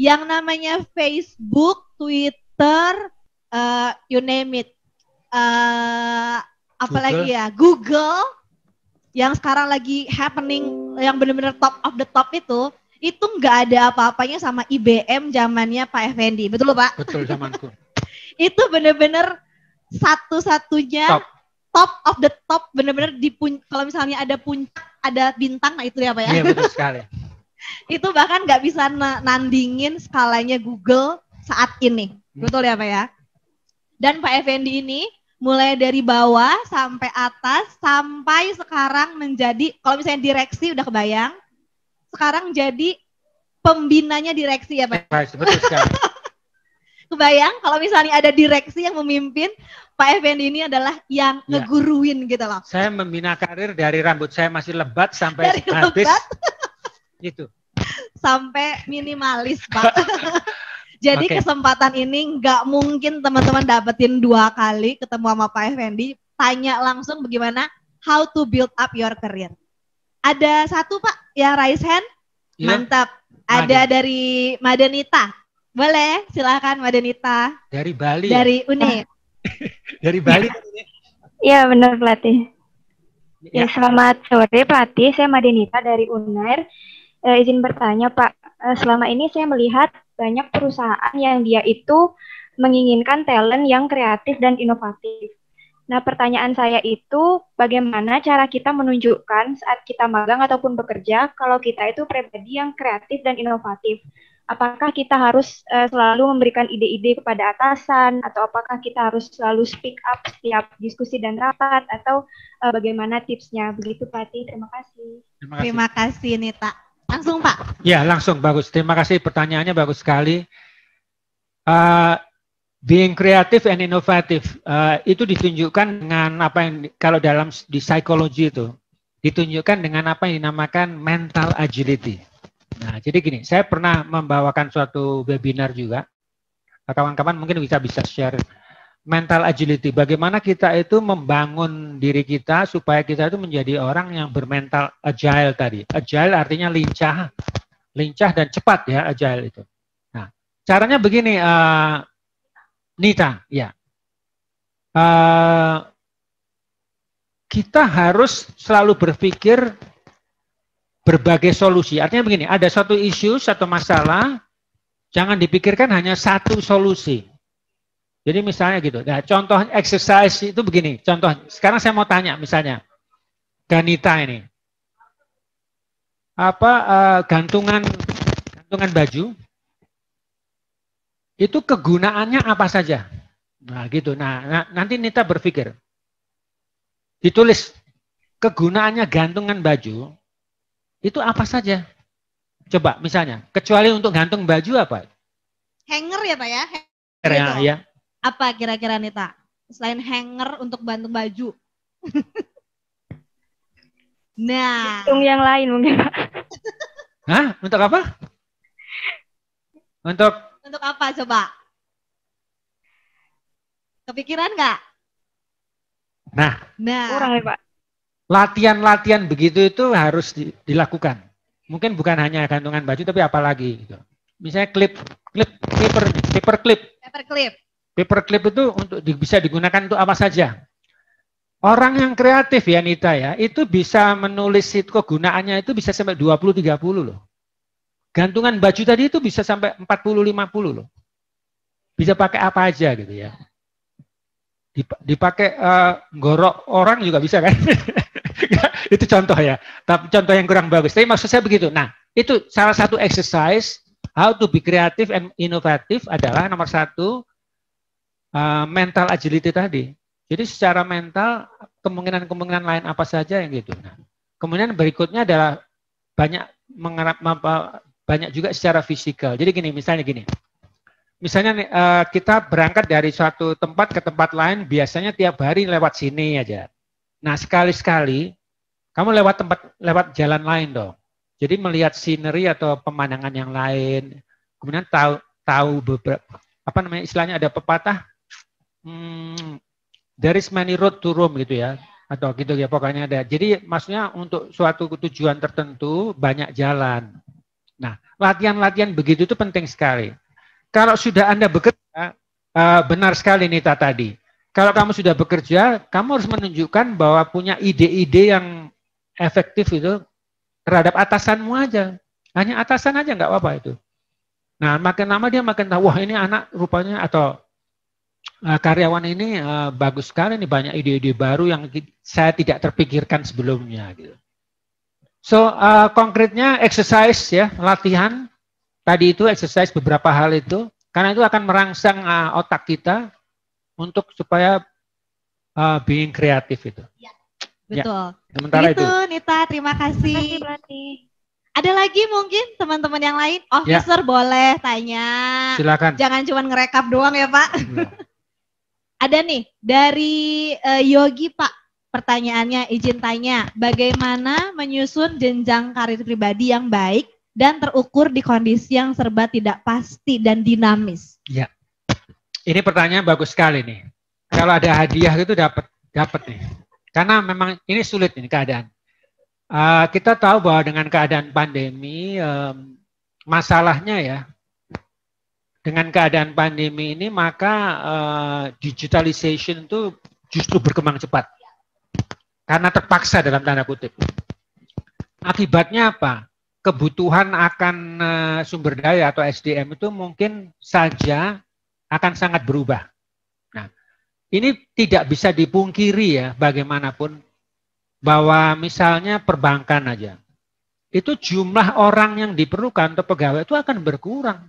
yang namanya Facebook, Twitter, you name it, apalagi ya Google, yang sekarang lagi happening, yang benar-benar top of the top itu nggak ada apa-apanya sama IBM zamannya Pak Effendi, betul Pak? Betul zamanku. Itu benar-benar satu-satunya top of the top, benar-benar di puncak. Kalau misalnya ada puncak, ada bintang, nah itu ya Pak ya. Iya betul sekali. Itu bahkan nggak bisa nandingin skalanya Google saat ini, betul ya Pak ya. Dan Pak Effendi ini mulai dari bawah sampai atas, sampai sekarang menjadi, kalau misalnya direksi udah kebayang, sekarang jadi pembinanya direksi ya Pak. Betul sekali. Kebayang kalau misalnya ada direksi yang memimpin, Pak Effendi ini adalah yang ngeguruin gitu loh. Saya membina karir dari rambut saya masih lebat sampai dari habis. Lebat. Gitu. Sampai minimalis Pak. Jadi kesempatan ini nggak mungkin teman-teman dapetin 2 kali ketemu sama Pak Effendi. Tanya langsung bagaimana how to build up your career. Ada satu Pak yang raise hand. Ya. Mantap. Ada dari Madenita. Boleh, silakan Madenita. Dari Bali. Dari Unair. Dari Bali. Iya benar pelatih. Ya. Ya, selamat sore pelatih. Saya Madenita dari Unair. Izin bertanya Pak. Selama ini saya melihat banyak perusahaan yang dia itu menginginkan talent yang kreatif dan inovatif. Nah, pertanyaan saya itu bagaimana cara kita menunjukkan saat kita magang ataupun bekerja kalau kita itu pribadi yang kreatif dan inovatif. Apakah kita harus selalu memberikan ide-ide kepada atasan, atau apakah kita harus selalu speak up setiap diskusi dan rapat, atau bagaimana tipsnya? Begitu Pati, terima kasih. Terima kasih Nita. Langsung Pak. Ya langsung, bagus. Terima kasih pertanyaannya, bagus sekali. Being creative and innovative, itu ditunjukkan dengan apa yang, kalau dalam di psikologi itu, ditunjukkan dengan apa yang dinamakan mental agility. Nah, jadi gini, saya pernah membawakan suatu webinar juga. Kawan-kawan mungkin bisa share mental agility. Bagaimana kita itu membangun diri kita supaya kita itu menjadi orang yang bermental agile tadi. Agile artinya lincah, lincah dan cepat ya, agile itu. Nah, caranya begini, Nita, ya. Kita harus selalu berpikir berbagai solusi. Artinya begini, ada satu isu, satu masalah, jangan dipikirkan hanya satu solusi. Jadi misalnya gitu. Nah, contoh exercise itu begini. Contoh, sekarang saya mau tanya misalnya, Danita ini, apa gantungan baju itu kegunaannya apa saja? Nah gitu. Nah nanti Nita berpikir, ditulis kegunaannya gantungan baju itu apa saja? Coba misalnya, kecuali untuk gantung baju apa? Hanger ya Pak ya? Hanger ya, ya. Apa kira-kira Nita? Selain hanger untuk gantung baju. Nah, hitung yang lain mungkin Pak. Hah? Untuk apa? Untuk apa coba? Kepikiran nggak? Nah. Kurang ya Pak. Latihan-latihan begitu itu harus dilakukan. Mungkin bukan hanya gantungan baju tapi apalagi gitu. Misalnya paper clip itu untuk bisa digunakan untuk apa saja. Orang yang kreatif ya Nita ya, itu bisa menulis kegunaannya itu bisa sampai 20-30 loh. Gantungan baju tadi itu bisa sampai 40-50 loh. Bisa pakai apa aja gitu ya. Dipakai gorok orang juga bisa kan. Itu contoh ya, tapi contoh yang kurang bagus. Tapi maksud saya begitu. Nah, itu salah satu exercise how to be creative and innovative adalah nomor satu mental agility tadi. Jadi secara mental kemungkinan-kemungkinan lain apa saja yang gitu. Nah, kemudian berikutnya adalah banyak juga secara fisikal. Jadi gini, misalnya kita berangkat dari suatu tempat ke tempat lain, biasanya tiap hari lewat sini aja. Nah sekali-sekali kamu lewat jalan lain dong. Jadi melihat scenery atau pemandangan yang lain, kemudian tahu beberapa apa namanya istilahnya ada pepatah. There is many road to Rome gitu ya, atau gitu ya pokoknya ada. Jadi maksudnya untuk suatu tujuan tertentu banyak jalan. Nah latihan-latihan begitu itu penting sekali. Kalau sudah Anda bekerja, benar sekali Nita tadi. Kalau kamu sudah bekerja, kamu harus menunjukkan bahwa punya ide-ide yang efektif itu terhadap atasanmu aja. Hanya atasan aja nggak apa-apa itu. Nah makin lama dia makin tahu, wah ini anak rupanya atau karyawan ini bagus sekali nih, banyak ide-ide baru yang saya tidak terpikirkan sebelumnya gitu. So konkretnya exercise ya, latihan tadi itu exercise beberapa hal itu, karena itu akan merangsang otak kita untuk supaya being kreatif itu. Ya, betul. Ya, sementara itu Nita, terima kasih. Ada lagi mungkin teman-teman yang lain, officer ya. Boleh tanya. Silakan. Jangan cuma ngerekap doang ya Pak. Ya. Ada nih dari Yogi Pak, pertanyaannya izin tanya, bagaimana menyusun jenjang karir pribadi yang baik dan terukur di kondisi yang serba tidak pasti dan dinamis? Ya, ini pertanyaan bagus sekali nih. Kalau ada hadiah itu dapat nih, karena memang ini sulit nih keadaan. Kita tahu bahwa dengan keadaan pandemi, masalahnya ya, dengan keadaan pandemi ini maka digitalization itu justru berkembang cepat. Karena terpaksa dalam tanda kutip. Akibatnya apa? Kebutuhan akan sumber daya atau SDM itu mungkin saja akan sangat berubah. Nah, ini tidak bisa dipungkiri ya bagaimanapun. Bahwa misalnya perbankan aja, itu jumlah orang yang diperlukan untuk pegawai itu akan berkurang.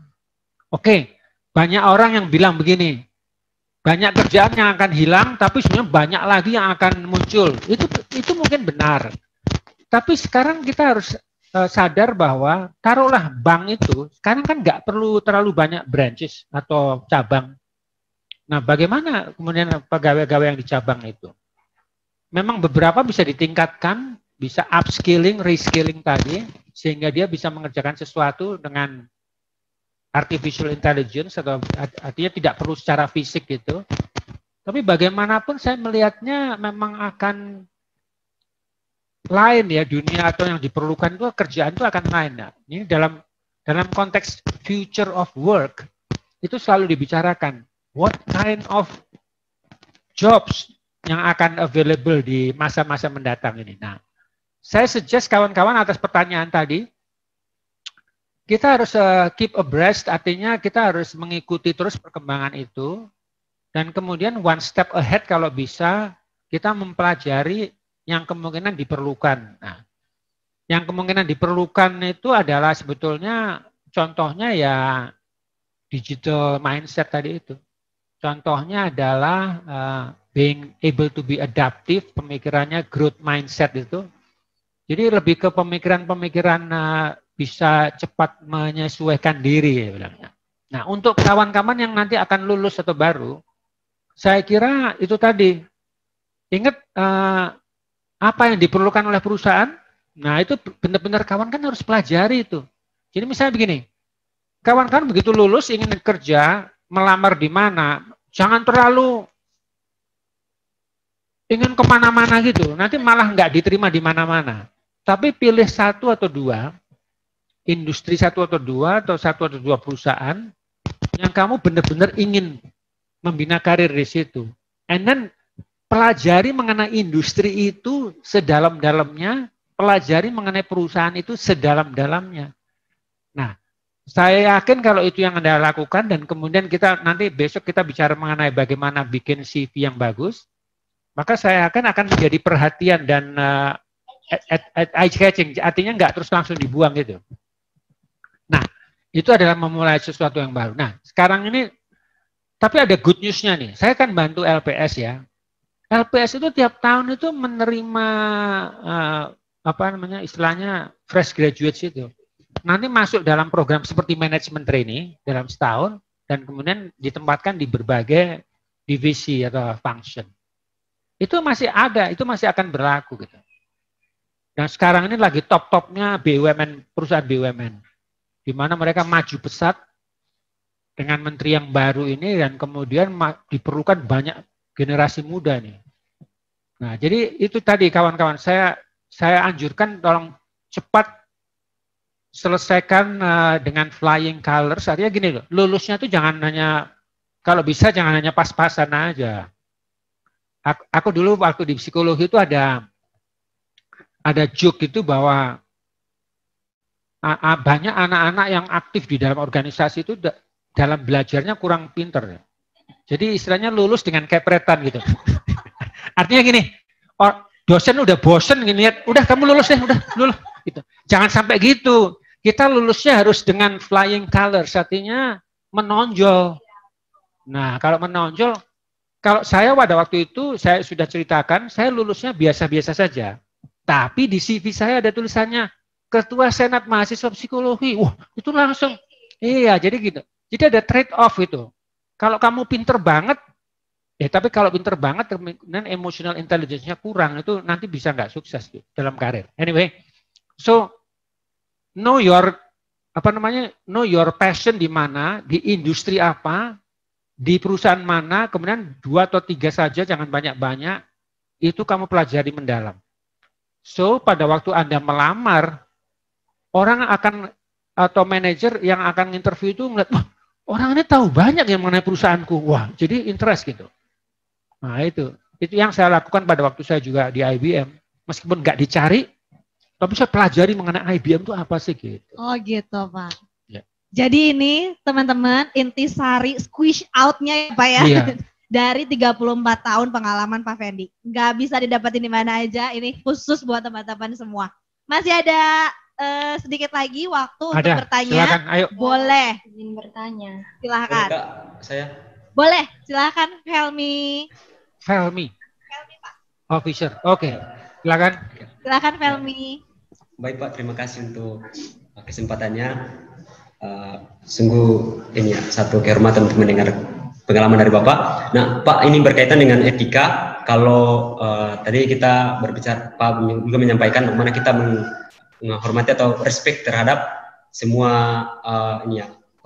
Oke, banyak orang yang bilang begini, banyak kerjaan yang akan hilang, tapi sebenarnya banyak lagi yang akan muncul. Itu mungkin benar. Tapi sekarang kita harus sadar bahwa taruhlah bank itu, sekarang kan nggak perlu terlalu banyak branches atau cabang. Nah, bagaimana kemudian pegawai-pegawai yang di cabang itu? Memang beberapa bisa ditingkatkan, bisa upskilling, reskilling tadi, sehingga dia bisa mengerjakan sesuatu dengan artificial intelligence, atau artinya tidak perlu secara fisik gitu. Tapi bagaimanapun saya melihatnya memang akan lain ya dunia atau yang diperlukan itu kerjaan itu akan lain. Nah, ini dalam Dalam konteks future of work, itu selalu dibicarakan. What kind of jobs yang akan available di masa-masa mendatang ini. Nah, saya suggest kawan-kawan atas pertanyaan tadi, kita harus keep abreast, artinya kita harus mengikuti terus perkembangan itu, dan kemudian one step ahead kalau bisa, kita mempelajari yang kemungkinan diperlukan. Nah, yang kemungkinan diperlukan itu adalah sebetulnya contohnya ya digital mindset tadi itu. Contohnya adalah being able to be adaptive, pemikirannya growth mindset itu. Jadi lebih ke pemikiran-pemikiran bisa cepat menyesuaikan diri, ya bilangnya. Nah, untuk kawan-kawan yang nanti akan lulus atau baru, saya kira itu tadi. Ingat apa yang diperlukan oleh perusahaan? Nah, itu benar-benar kawan kan harus pelajari itu. Jadi misalnya begini, kawan-kawan begitu lulus ingin kerja, melamar di mana, jangan terlalu ingin kemana-mana gitu, nanti malah nggak diterima di mana-mana. Tapi pilih satu atau dua, industri satu atau dua perusahaan yang kamu benar-benar ingin membina karir di situ. And then pelajari mengenai industri itu sedalam-dalamnya, pelajari mengenai perusahaan itu sedalam-dalamnya. Nah, saya yakin kalau itu yang Anda lakukan dan kemudian kita nanti besok kita bicara mengenai bagaimana bikin CV yang bagus, maka saya yakin akan menjadi perhatian dan eye-catching, artinya nggak terus langsung dibuang gitu. Nah, itu adalah memulai sesuatu yang baru. Nah, sekarang ini, tapi ada good news-nya nih. Saya kan bantu LPS ya. LPS itu tiap tahun itu menerima, apa namanya, istilahnya fresh graduates itu. Nanti masuk dalam program seperti management training dalam setahun, dan kemudian ditempatkan di berbagai divisi atau function. Itu masih ada, itu masih akan berlaku gitu. Dan sekarang ini lagi top-topnya BUMN, perusahaan BUMN. Di mana mereka maju pesat dengan menteri yang baru ini dan kemudian diperlukan banyak generasi muda nih. Nah, jadi itu tadi kawan-kawan, saya anjurkan tolong cepat selesaikan dengan flying colors. Artinya gini loh, lulusnya tuh jangan hanya, kalau bisa jangan hanya pas-pasan aja. Aku dulu waktu di psikologi itu ada joke itu bahwa banyak anak-anak yang aktif di dalam organisasi itu dalam belajarnya kurang pinter. Jadi istilahnya lulus dengan kepretan gitu. Artinya gini, dosen udah bosen ngeliat, udah kamu lulus deh, udah lulus. Gitu. Jangan sampai gitu. Kita lulusnya harus dengan flying colors, artinya menonjol. Nah, kalau menonjol, kalau saya pada waktu itu, saya sudah ceritakan, saya lulusnya biasa-biasa saja. Tapi di CV saya ada tulisannya Ketua Senat Mahasiswa Psikologi. Wah, itu langsung. Iya, jadi gitu. Jadi ada trade-off itu. Kalau kamu pinter banget, tapi kalau pinter banget, kemudian emotional intelligence-nya kurang, itu nanti bisa nggak sukses gitu, dalam karir. Anyway, so know your passion di mana, di industri apa, di perusahaan mana, kemudian 2 atau 3 saja, jangan banyak-banyak, itu kamu pelajari mendalam. So, pada waktu Anda melamar, orang akan, atau manajer yang akan interview itu ngeliat, wah, orang ini tahu banyak yang mengenai perusahaanku. Wah, jadi interest gitu. Nah, itu yang saya lakukan pada waktu saya juga di IBM. Meskipun nggak dicari, tapi saya pelajari mengenai IBM itu apa sih gitu. Oh gitu, Pak. Ya. Jadi ini teman-teman, intisari squish out-nya ya, Pak ya. Iya. Dari 34 tahun pengalaman Pak Fendi. Nggak bisa didapatin di mana aja, ini khusus buat teman-teman semua. Masih ada sedikit lagi waktu ada, untuk bertanya. Silakan, ayo. Boleh. Izin bertanya. Silakan. Boleh, Kak, saya. Boleh, silakan Helmi. Helmi. Helmi, Pak. Officer, oke. Okay. Silakan. Silakan Helmi. Baik, Pak, terima kasih untuk kesempatannya. Sungguh ini ya, satu kehormatan untuk mendengar pengalaman dari Bapak. Nah, Pak, ini berkaitan dengan etika. Kalau tadi kita berbicara, Pak juga menyampaikan bagaimana kita menghormati atau respect terhadap semua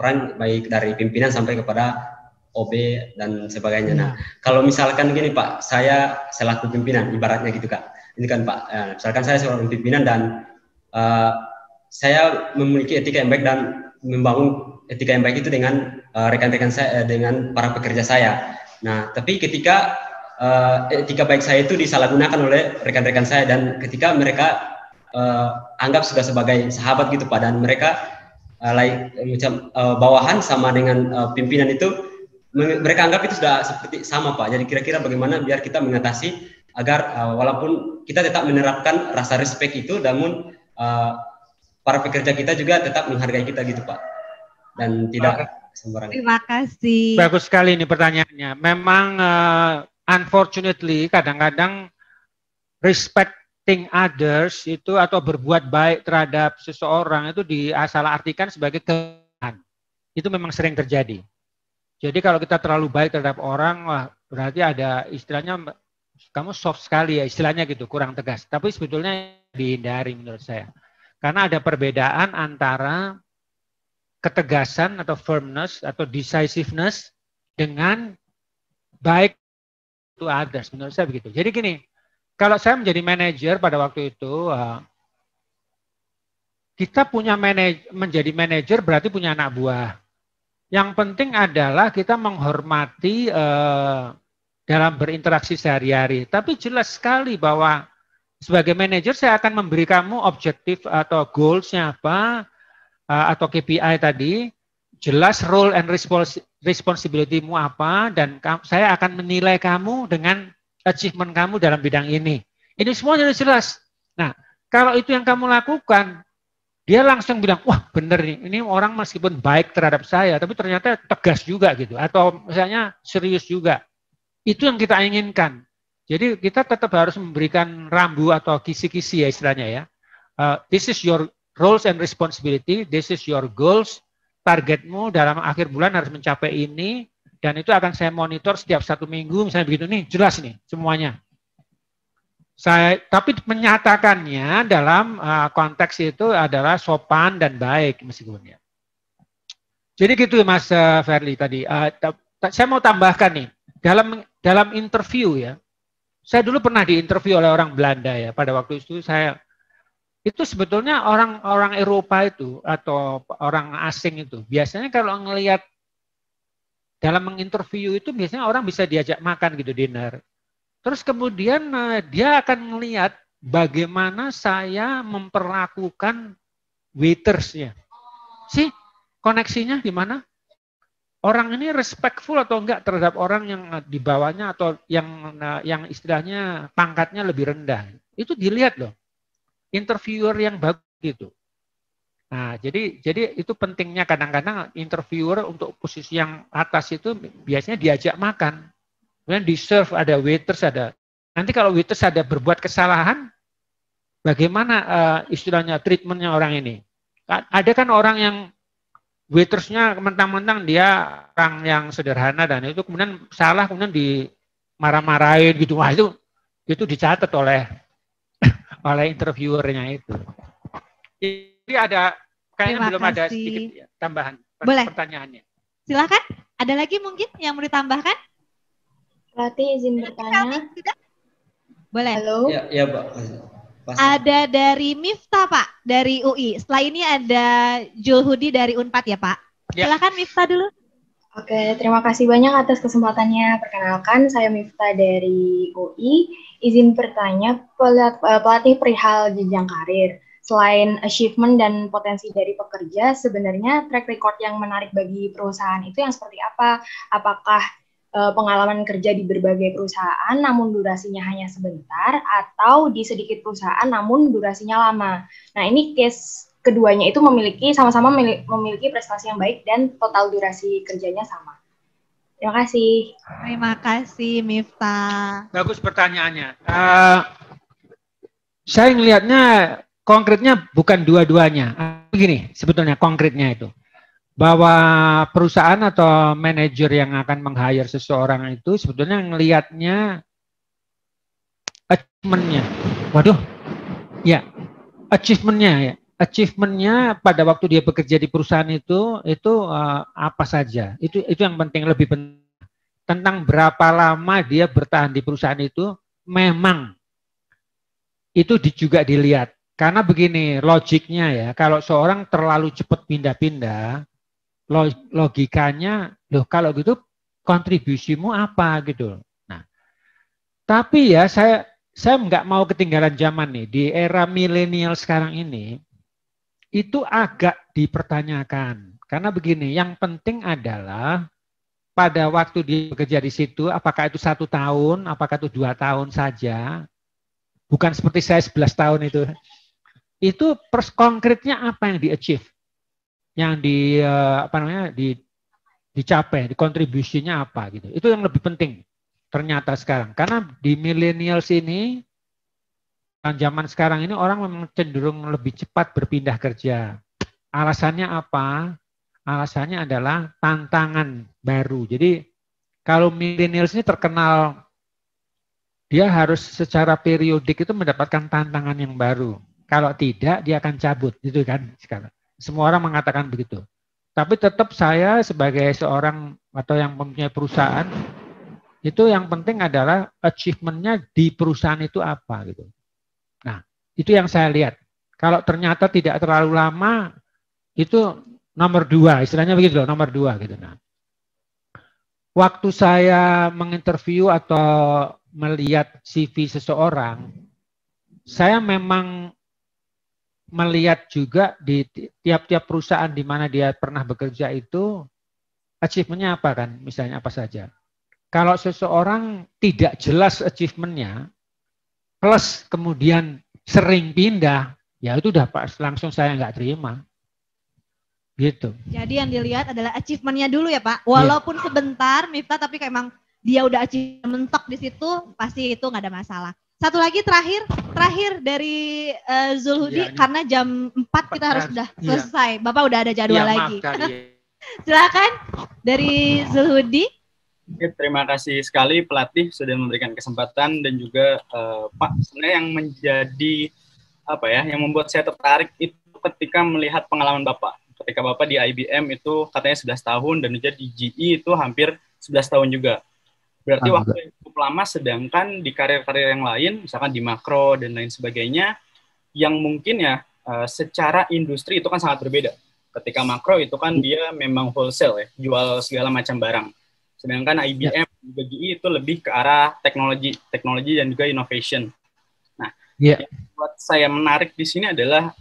orang, baik dari pimpinan sampai kepada OB dan sebagainya. Nah, kalau misalkan gini, Pak, saya selaku pimpinan, ibaratnya gitu, Kak. Ini kan, Pak, misalkan saya seorang pimpinan dan saya memiliki etika yang baik dan membangun etika yang baik itu dengan rekan-rekan saya, dengan para pekerja saya. Nah, tapi ketika etika baik saya itu disalahgunakan oleh rekan-rekan saya, dan ketika mereka anggap sudah sebagai sahabat gitu, padahal mereka macam bawahan sama dengan pimpinan itu, mereka anggap itu sudah seperti sama, Pak. Jadi kira-kira bagaimana biar kita mengatasi agar walaupun kita tetap menerapkan rasa respek itu, namun para pekerja kita juga tetap menghargai kita gitu, Pak, dan tidak sembarangan. Terima kasih. Bagus sekali ini pertanyaannya. Memang unfortunately, kadang-kadang respecting others itu atau berbuat baik terhadap seseorang itu diasalartikan sebagai kebenaran. Itu memang sering terjadi. Jadi kalau kita terlalu baik terhadap orang, wah, berarti ada istilahnya, kamu soft sekali ya, istilahnya gitu, kurang tegas. Tapi sebetulnya dihindari menurut saya. Karena ada perbedaan antara ketegasan atau firmness atau decisiveness dengan baik to others, menurut saya begitu. Jadi gini, kalau saya menjadi manajer pada waktu itu, kita punya menjadi manajer berarti punya anak buah. Yang penting adalah kita menghormati dalam berinteraksi sehari-hari. Tapi jelas sekali bahwa sebagai manajer saya akan memberi kamu objektif atau goals-nya apa, atau KPI tadi, jelas role and responsibility-mu apa, dan saya akan menilai kamu dengan achievement kamu dalam bidang ini. Ini semua sudah jelas. Nah, kalau itu yang kamu lakukan, dia langsung bilang, wah bener nih, ini orang meskipun baik terhadap saya, tapi ternyata tegas juga gitu, atau misalnya serius juga. Itu yang kita inginkan. Jadi kita tetap harus memberikan rambu atau kisi-kisi ya istilahnya ya. This is your roles and responsibility, this is your goals, targetmu dalam akhir bulan harus mencapai ini, dan itu akan saya monitor setiap 1 minggu, misalnya begitu nih, jelas nih semuanya. Tapi menyatakannya dalam konteks itu adalah sopan dan baik meskipun ya. Jadi gitu Mas Ferli tadi. Saya mau tambahkan nih, dalam interview ya, saya dulu pernah diinterview oleh orang Belanda ya, pada waktu itu saya, itu sebetulnya orang-orang Eropa itu atau orang asing itu biasanya kalau ngelihat dalam menginterview itu biasanya orang bisa diajak makan gitu, dinner. Terus kemudian dia akan melihat bagaimana saya memperlakukan waitersnya. Si koneksinya di mana? Orang ini respectful atau enggak terhadap orang yang di bawahnya atau yang istilahnya pangkatnya lebih rendah. Itu dilihat loh. Interviewer yang bagus gitu. Nah, jadi itu pentingnya kadang-kadang interviewer untuk posisi yang atas itu biasanya diajak makan. Kemudian di serve ada waiters ada. Nanti kalau waiters ada berbuat kesalahan, bagaimana istilahnya treatmentnya orang ini? Ada kan orang yang waitersnya mentang-mentang dia orang yang sederhana dan itu kemudian salah kemudian dimarah-marahin gitu. Wah, itu dicatat oleh interviewernya itu. Jadi ada kayaknya belum ada sedikit tambahan. Boleh. Pertanyaannya. Silakan. Ada lagi mungkin yang mau ditambahkan? Berarti izin bertanya. Boleh. Halo. Ya, ya, Pak. Ada dari Mifta, Pak, dari UI. Setelah ini ada Zulhudi dari Unpad ya, Pak. Ya. Silakan Mifta dulu. Oke, terima kasih banyak atas kesempatannya. Perkenalkan, saya Mifta dari UI. Izin bertanya, pelatih perihal jenjang karir. Selain achievement dan potensi dari pekerja, sebenarnya track record yang menarik bagi perusahaan itu yang seperti apa? Apakah pengalaman kerja di berbagai perusahaan namun durasinya hanya sebentar, atau di sedikit perusahaan namun durasinya lama? Nah, ini case keduanya itu sama-sama memiliki prestasi yang baik dan total durasi kerjanya sama. Terima kasih. Terima kasih, Mifta. Bagus pertanyaannya. Saya ngelihatnya konkretnya bukan dua-duanya. Begini, sebetulnya konkretnya itu. Bahwa perusahaan atau manajer yang akan meng-hire seseorang itu sebetulnya ngelihatnya achievement-nya. Waduh, ya, achievement-nya ya. Achievement-nya pada waktu dia bekerja di perusahaan itu apa saja. Itu yang penting, lebih penting. Tentang berapa lama dia bertahan di perusahaan itu, memang itu juga dilihat. Karena begini logiknya ya, kalau seorang terlalu cepat pindah-pindah, logikanya, loh kalau gitu kontribusimu apa gitu. Nah, tapi ya saya nggak mau ketinggalan zaman nih di era milenial sekarang ini, itu agak dipertanyakan. Karena begini, yang penting adalah pada waktu dia bekerja di situ, apakah itu 1 tahun, apakah itu 2 tahun saja, bukan seperti saya 11 tahun itu. Itu konkretnya apa yang di-achieve, yang dicapai, kontribusinya apa gitu. Itu yang lebih penting ternyata sekarang. Karena di milenial sini, zaman sekarang ini orang memang cenderung lebih cepat berpindah kerja. Alasannya apa? Alasannya adalah tantangan baru. Jadi kalau milenial ini terkenal, dia harus secara periodik itu mendapatkan tantangan yang baru. Kalau tidak, dia akan cabut, gitu kan sekarang. Semua orang mengatakan begitu. Tapi tetap saya sebagai seorang atau yang mempunyai perusahaan, itu yang penting adalah achievement-nya di perusahaan itu apa gitu. Nah, itu yang saya lihat. Kalau ternyata tidak terlalu lama, itu nomor 2, istilahnya begitu loh, nomor 2 gitu. Nah, waktu saya menginterview atau melihat CV seseorang, saya memang melihat juga di tiap-tiap perusahaan di mana dia pernah bekerja itu achievement-nya apa kan, misalnya apa saja. Kalau seseorang tidak jelas achievement-nya, plus kemudian sering pindah, ya itu udah pas, langsung saya nggak terima. Gitu. Jadi yang dilihat adalah achievement-nya dulu ya Pak, walaupun sebentar Mifta, tapi kayak emang dia udah achievement mentok di situ, pasti itu nggak ada masalah. Satu lagi terakhir dari Zulhudi, karena jam 4 kita harus sudah selesai. Bapak udah ada jadwal lagi. Silakan dari Zulhudi. Terima kasih sekali pelatih sudah memberikan kesempatan, dan juga Pak, sebenarnya yang menjadi apa ya, yang membuat saya tertarik itu ketika melihat pengalaman Bapak. Ketika Bapak di IBM itu katanya 11 tahun dan menjadi GE itu hampir 11 tahun juga. Berarti waktu yang cukup lama, sedangkan di karir-karir yang lain, misalkan di Makro dan lain sebagainya, yang mungkin ya secara industri itu kan sangat berbeda. Ketika Makro itu kan dia memang wholesale ya, jual segala macam barang. Sedangkan IBM bagi itu lebih ke arah teknologi dan juga innovation. Nah, yang buat saya menarik di sini adalah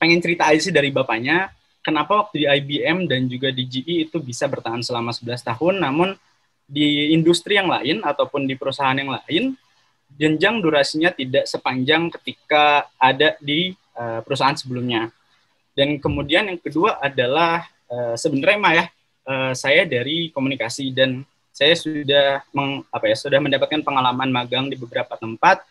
pengen cerita aja sih dari Bapaknya, kenapa waktu di IBM dan juga di GE itu bisa bertahan selama 11 tahun, namun di industri yang lain ataupun di perusahaan yang lain, jenjang durasinya tidak sepanjang ketika ada di perusahaan sebelumnya. Dan kemudian yang kedua adalah sebenarnya saya dari komunikasi dan saya sudah sudah mendapatkan pengalaman magang di beberapa tempat.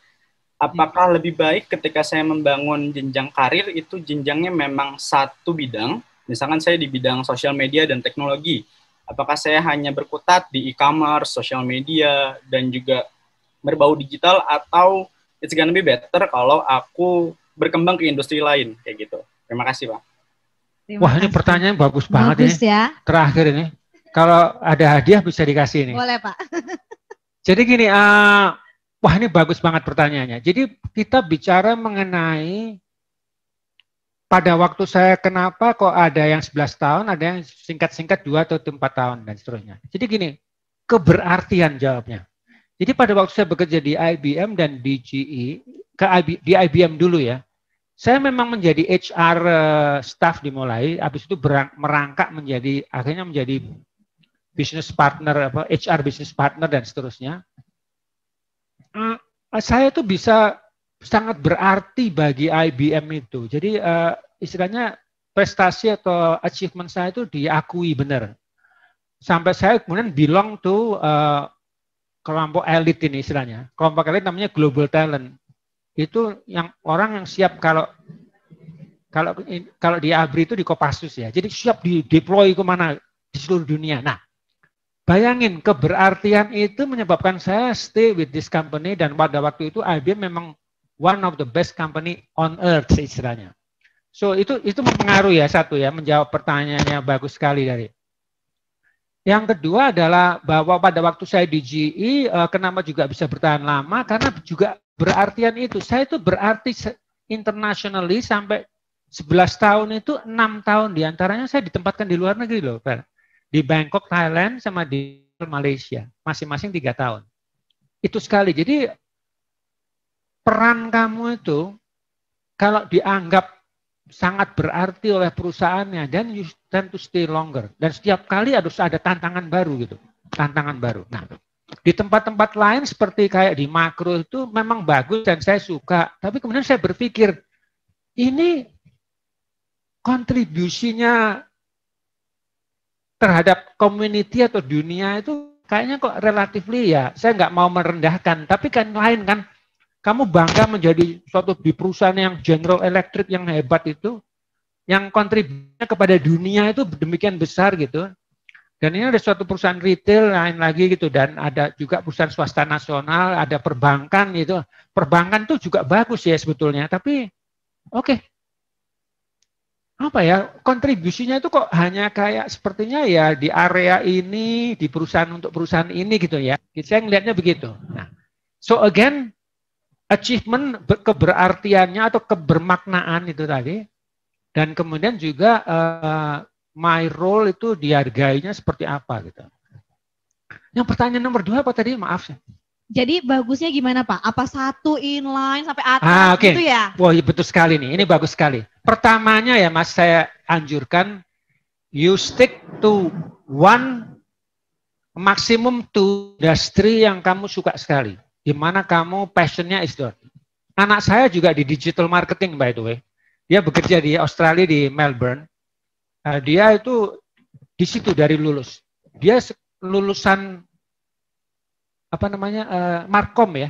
Apakah lebih baik ketika saya membangun jenjang karir itu jenjangnya memang satu bidang? Misalkan saya di bidang sosial media dan teknologi. Apakah saya hanya berkutat di e-commerce, social media, dan juga berbau digital, atau it's gonna be better kalau aku berkembang ke industri lain, kayak gitu. Terima kasih, Pak. Wah, ini pertanyaan bagus banget ya. Terakhir ini, kalau ada hadiah bisa dikasih ini. Boleh, Pak. Jadi gini, wah ini bagus banget pertanyaannya. Jadi kita bicara mengenai pada waktu saya kenapa kok ada yang 11 tahun, ada yang singkat-singkat 2 atau 4 tahun, dan seterusnya. Jadi gini, keberartian jawabnya. Jadi pada waktu saya bekerja di IBM dan di GE, di IBM dulu ya, saya memang menjadi HR staff dimulai, habis itu merangkak menjadi, akhirnya menjadi business partner, HR business partner, dan seterusnya. Saya itu bisa sangat berarti bagi IBM itu. Jadi istilahnya prestasi atau achievement saya itu diakui benar. Sampai saya kemudian belong to kelompok elit ini istilahnya. Kelompok elit namanya global talent. Itu yang orang yang siap kalau di ABRI itu di Kopassus ya. Jadi siap di deploy kemana di seluruh dunia. Nah, bayangin keberartian itu menyebabkan saya stay with this company, dan pada waktu itu IBM memang one of the best company on earth istilahnya. So itu mempengaruhi ya, satu ya, menjawab pertanyaannya bagus sekali dari. Yang kedua adalah bahwa pada waktu saya di GE kenapa juga bisa bertahan lama, karena juga berartian itu. Saya itu berarti internationally sampai 11 tahun itu 6 tahun diantaranya saya ditempatkan di luar negeri loh, Pak. Di Bangkok, Thailand, sama di Malaysia. Masing-masing 3 tahun. Itu sekali. Jadi peran kamu itu kalau dianggap sangat berarti oleh perusahaannya, dan you tend to stay longer. Dan setiap kali harus ada tantangan baru gitu. Tantangan baru. Nah, di tempat-tempat lain seperti kayak di Makro itu memang bagus dan saya suka. Tapi kemudian saya berpikir, ini kontribusinya terhadap community atau dunia itu kayaknya kok relatifly ya. Saya nggak mau merendahkan, tapi kan lain kan. Kamu bangga menjadi suatu di perusahaan yang General Electric yang hebat itu, yang kontribusinya kepada dunia itu demikian besar gitu. Dan ini ada suatu perusahaan retail lain lagi gitu, dan ada juga perusahaan swasta nasional, ada perbankan gitu. Perbankan tuh juga bagus ya sebetulnya, tapi oke. Apa ya, kontribusinya itu kok hanya kayak sepertinya ya di area ini, di perusahaan untuk perusahaan ini gitu ya. Saya ngelihatnya begitu. Nah, so again, achievement, keberartiannya atau kebermaknaan itu tadi, dan kemudian juga my role itu dihargainya seperti apa gitu. Yang pertanyaan nomor 2 apa tadi, maaf ya. Jadi bagusnya gimana Pak? Apa satu inline sampai atas gitu ya? Wah betul sekali nih, ini bagus sekali. Pertamanya ya Mas, saya anjurkan you stick to one, maksimum to industri yang kamu suka sekali. Di mana kamu passionnya is there. Anak saya juga di digital marketing by the way. Dia bekerja di Australia di Melbourne. Dia itu di situ dari lulus. Dia lulusan apa namanya Markom ya,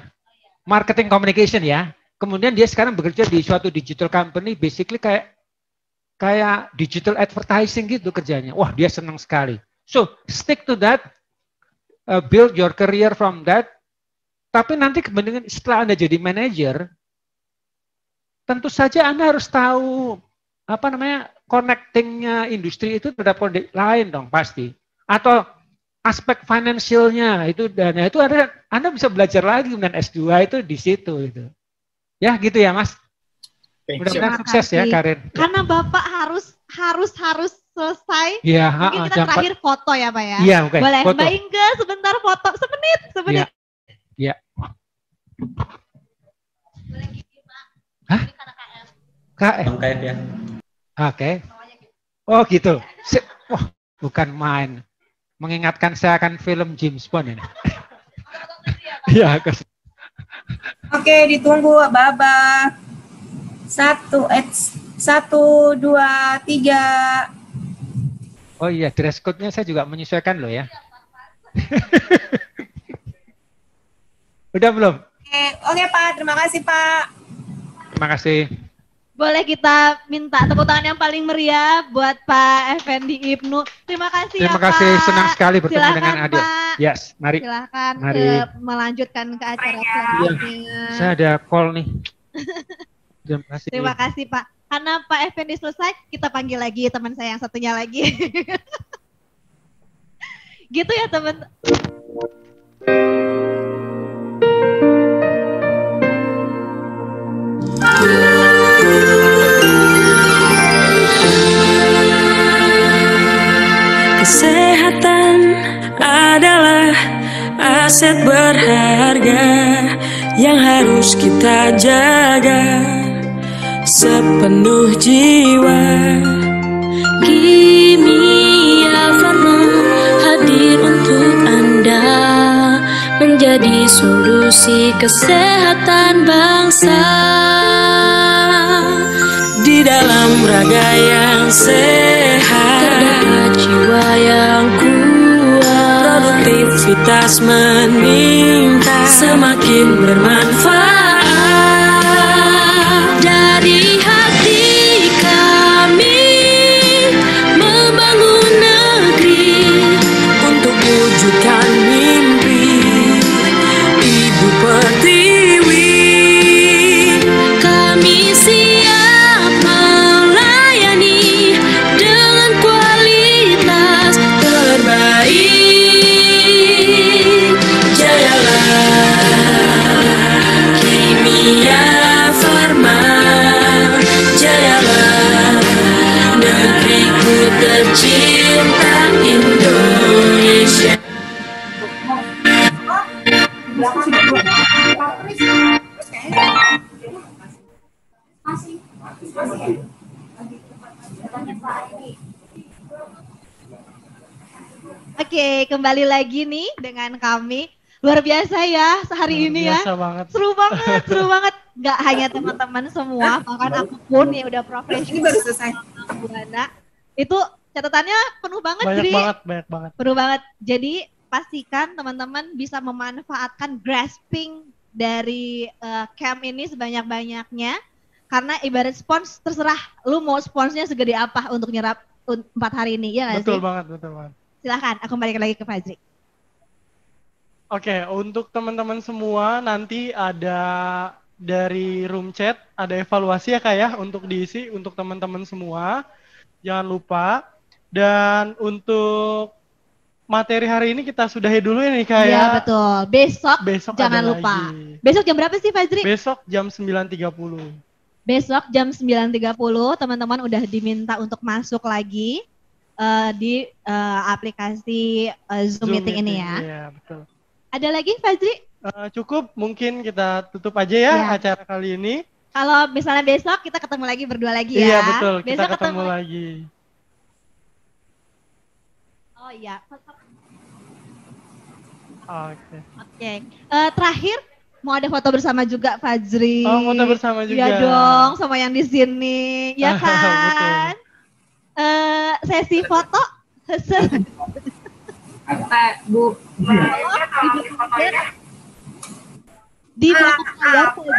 marketing communication ya. Kemudian dia sekarang bekerja di suatu digital company, basically kayak digital advertising gitu kerjanya. Wah dia senang sekali. So stick to that, build your career from that. Tapi nanti kemudian setelah Anda jadi manajer, tentu saja Anda harus tahu apa namanya connectingnya industri itu terhadap kondisi lain dong pasti. Atau aspek finansialnya itu, dan itu Anda bisa belajar lagi dengan S2 itu di situ gitu. Ya gitu ya Mas. Mudah-mudahan sukses ya Karin. Karena Bapak harus selesai. Ya, mungkin kita terakhir foto ya Pak ya. Iya, okay. Boleh foto. Mbak Inge sebentar foto semenit. Ya. Ya. Boleh gini, Pak. Hah? KM. KM ya. Oke. Oh gitu. Wah, bukan main. Mengingatkan saya akan film James Bond ini. Iya. Oke, ditunggu Baba. 1, 2, 3. Oh iya, dress code-nya saya juga menyesuaikan loh ya. Udah belum? Oke Pak, terima kasih Pak. Terima kasih. Boleh kita minta tepuk tangan yang paling meriah buat Pak Effendi Ibnoe. Terima kasih, Pak. Senang sekali bertemu silahkan, dengan Adil. Yes, mari. Silahkan mari. Melanjutkan ke acara selanjutnya. Saya ada call nih. Terima kasih. Terima kasih Pak. Karena Pak Effendi selesai, kita panggil lagi teman saya yang satunya lagi. Gitu ya teman. Kesehatan adalah aset berharga yang harus kita jaga sepenuh jiwa. Kimia Farma hadir untuk Anda menjadi solusi kesehatan bangsa di dalam raga yang sehat. Terdapat jiwa yang kuat, produktivitas meningkat, semakin bermanfaat dari hati kami membangun negeri untuk wujudkan mimpi Ibu Pertiwi. Kami siap melayani dengan kualitas terbaik. Jayalah. Oke, kembali lagi nih dengan kami. Luar biasa ya sehari ini ya. Banget. Seru banget, seru banget. Gak hanya teman-teman semua, bahkan aku pun yang udah profesional. Ini baru selesai. Itu catatannya penuh banget. Banyak banget. Penuh banget. Jadi pastikan teman-teman bisa memanfaatkan grasping dari camp ini sebanyak-banyaknya. Karena ibarat spons, terserah lu mau sponsnya segede apa untuk nyerap 4 hari ini. Ya betul sih? Betul banget. Silahkan, aku balik lagi ke Fajri. Oke, untuk teman-teman semua nanti ada dari room chat, ada evaluasi ya Kak ya untuk diisi untuk teman-teman semua. Jangan lupa. Dan untuk materi hari ini kita sudahi dulu ya nih Kak ya. Iya betul. Besok jangan lupa. Lagi. Besok jam berapa sih Fajri? Besok jam 9.30. Besok jam 9.30 teman-teman udah diminta untuk masuk lagi di aplikasi Zoom meeting ini ya. Iya betul. Ada lagi Fajri? Cukup, mungkin kita tutup aja ya acara kali ini. Kalau misalnya besok kita ketemu lagi berdua lagi ya. Iya betul, besok kita ketemu lagi. Oh iya. Oke. Terakhir mau ada foto bersama juga Fajri. Oh foto bersama juga. Iya dong, sama yang di sini, ya kan? Sesi foto. Pak, Bu, di belakang layar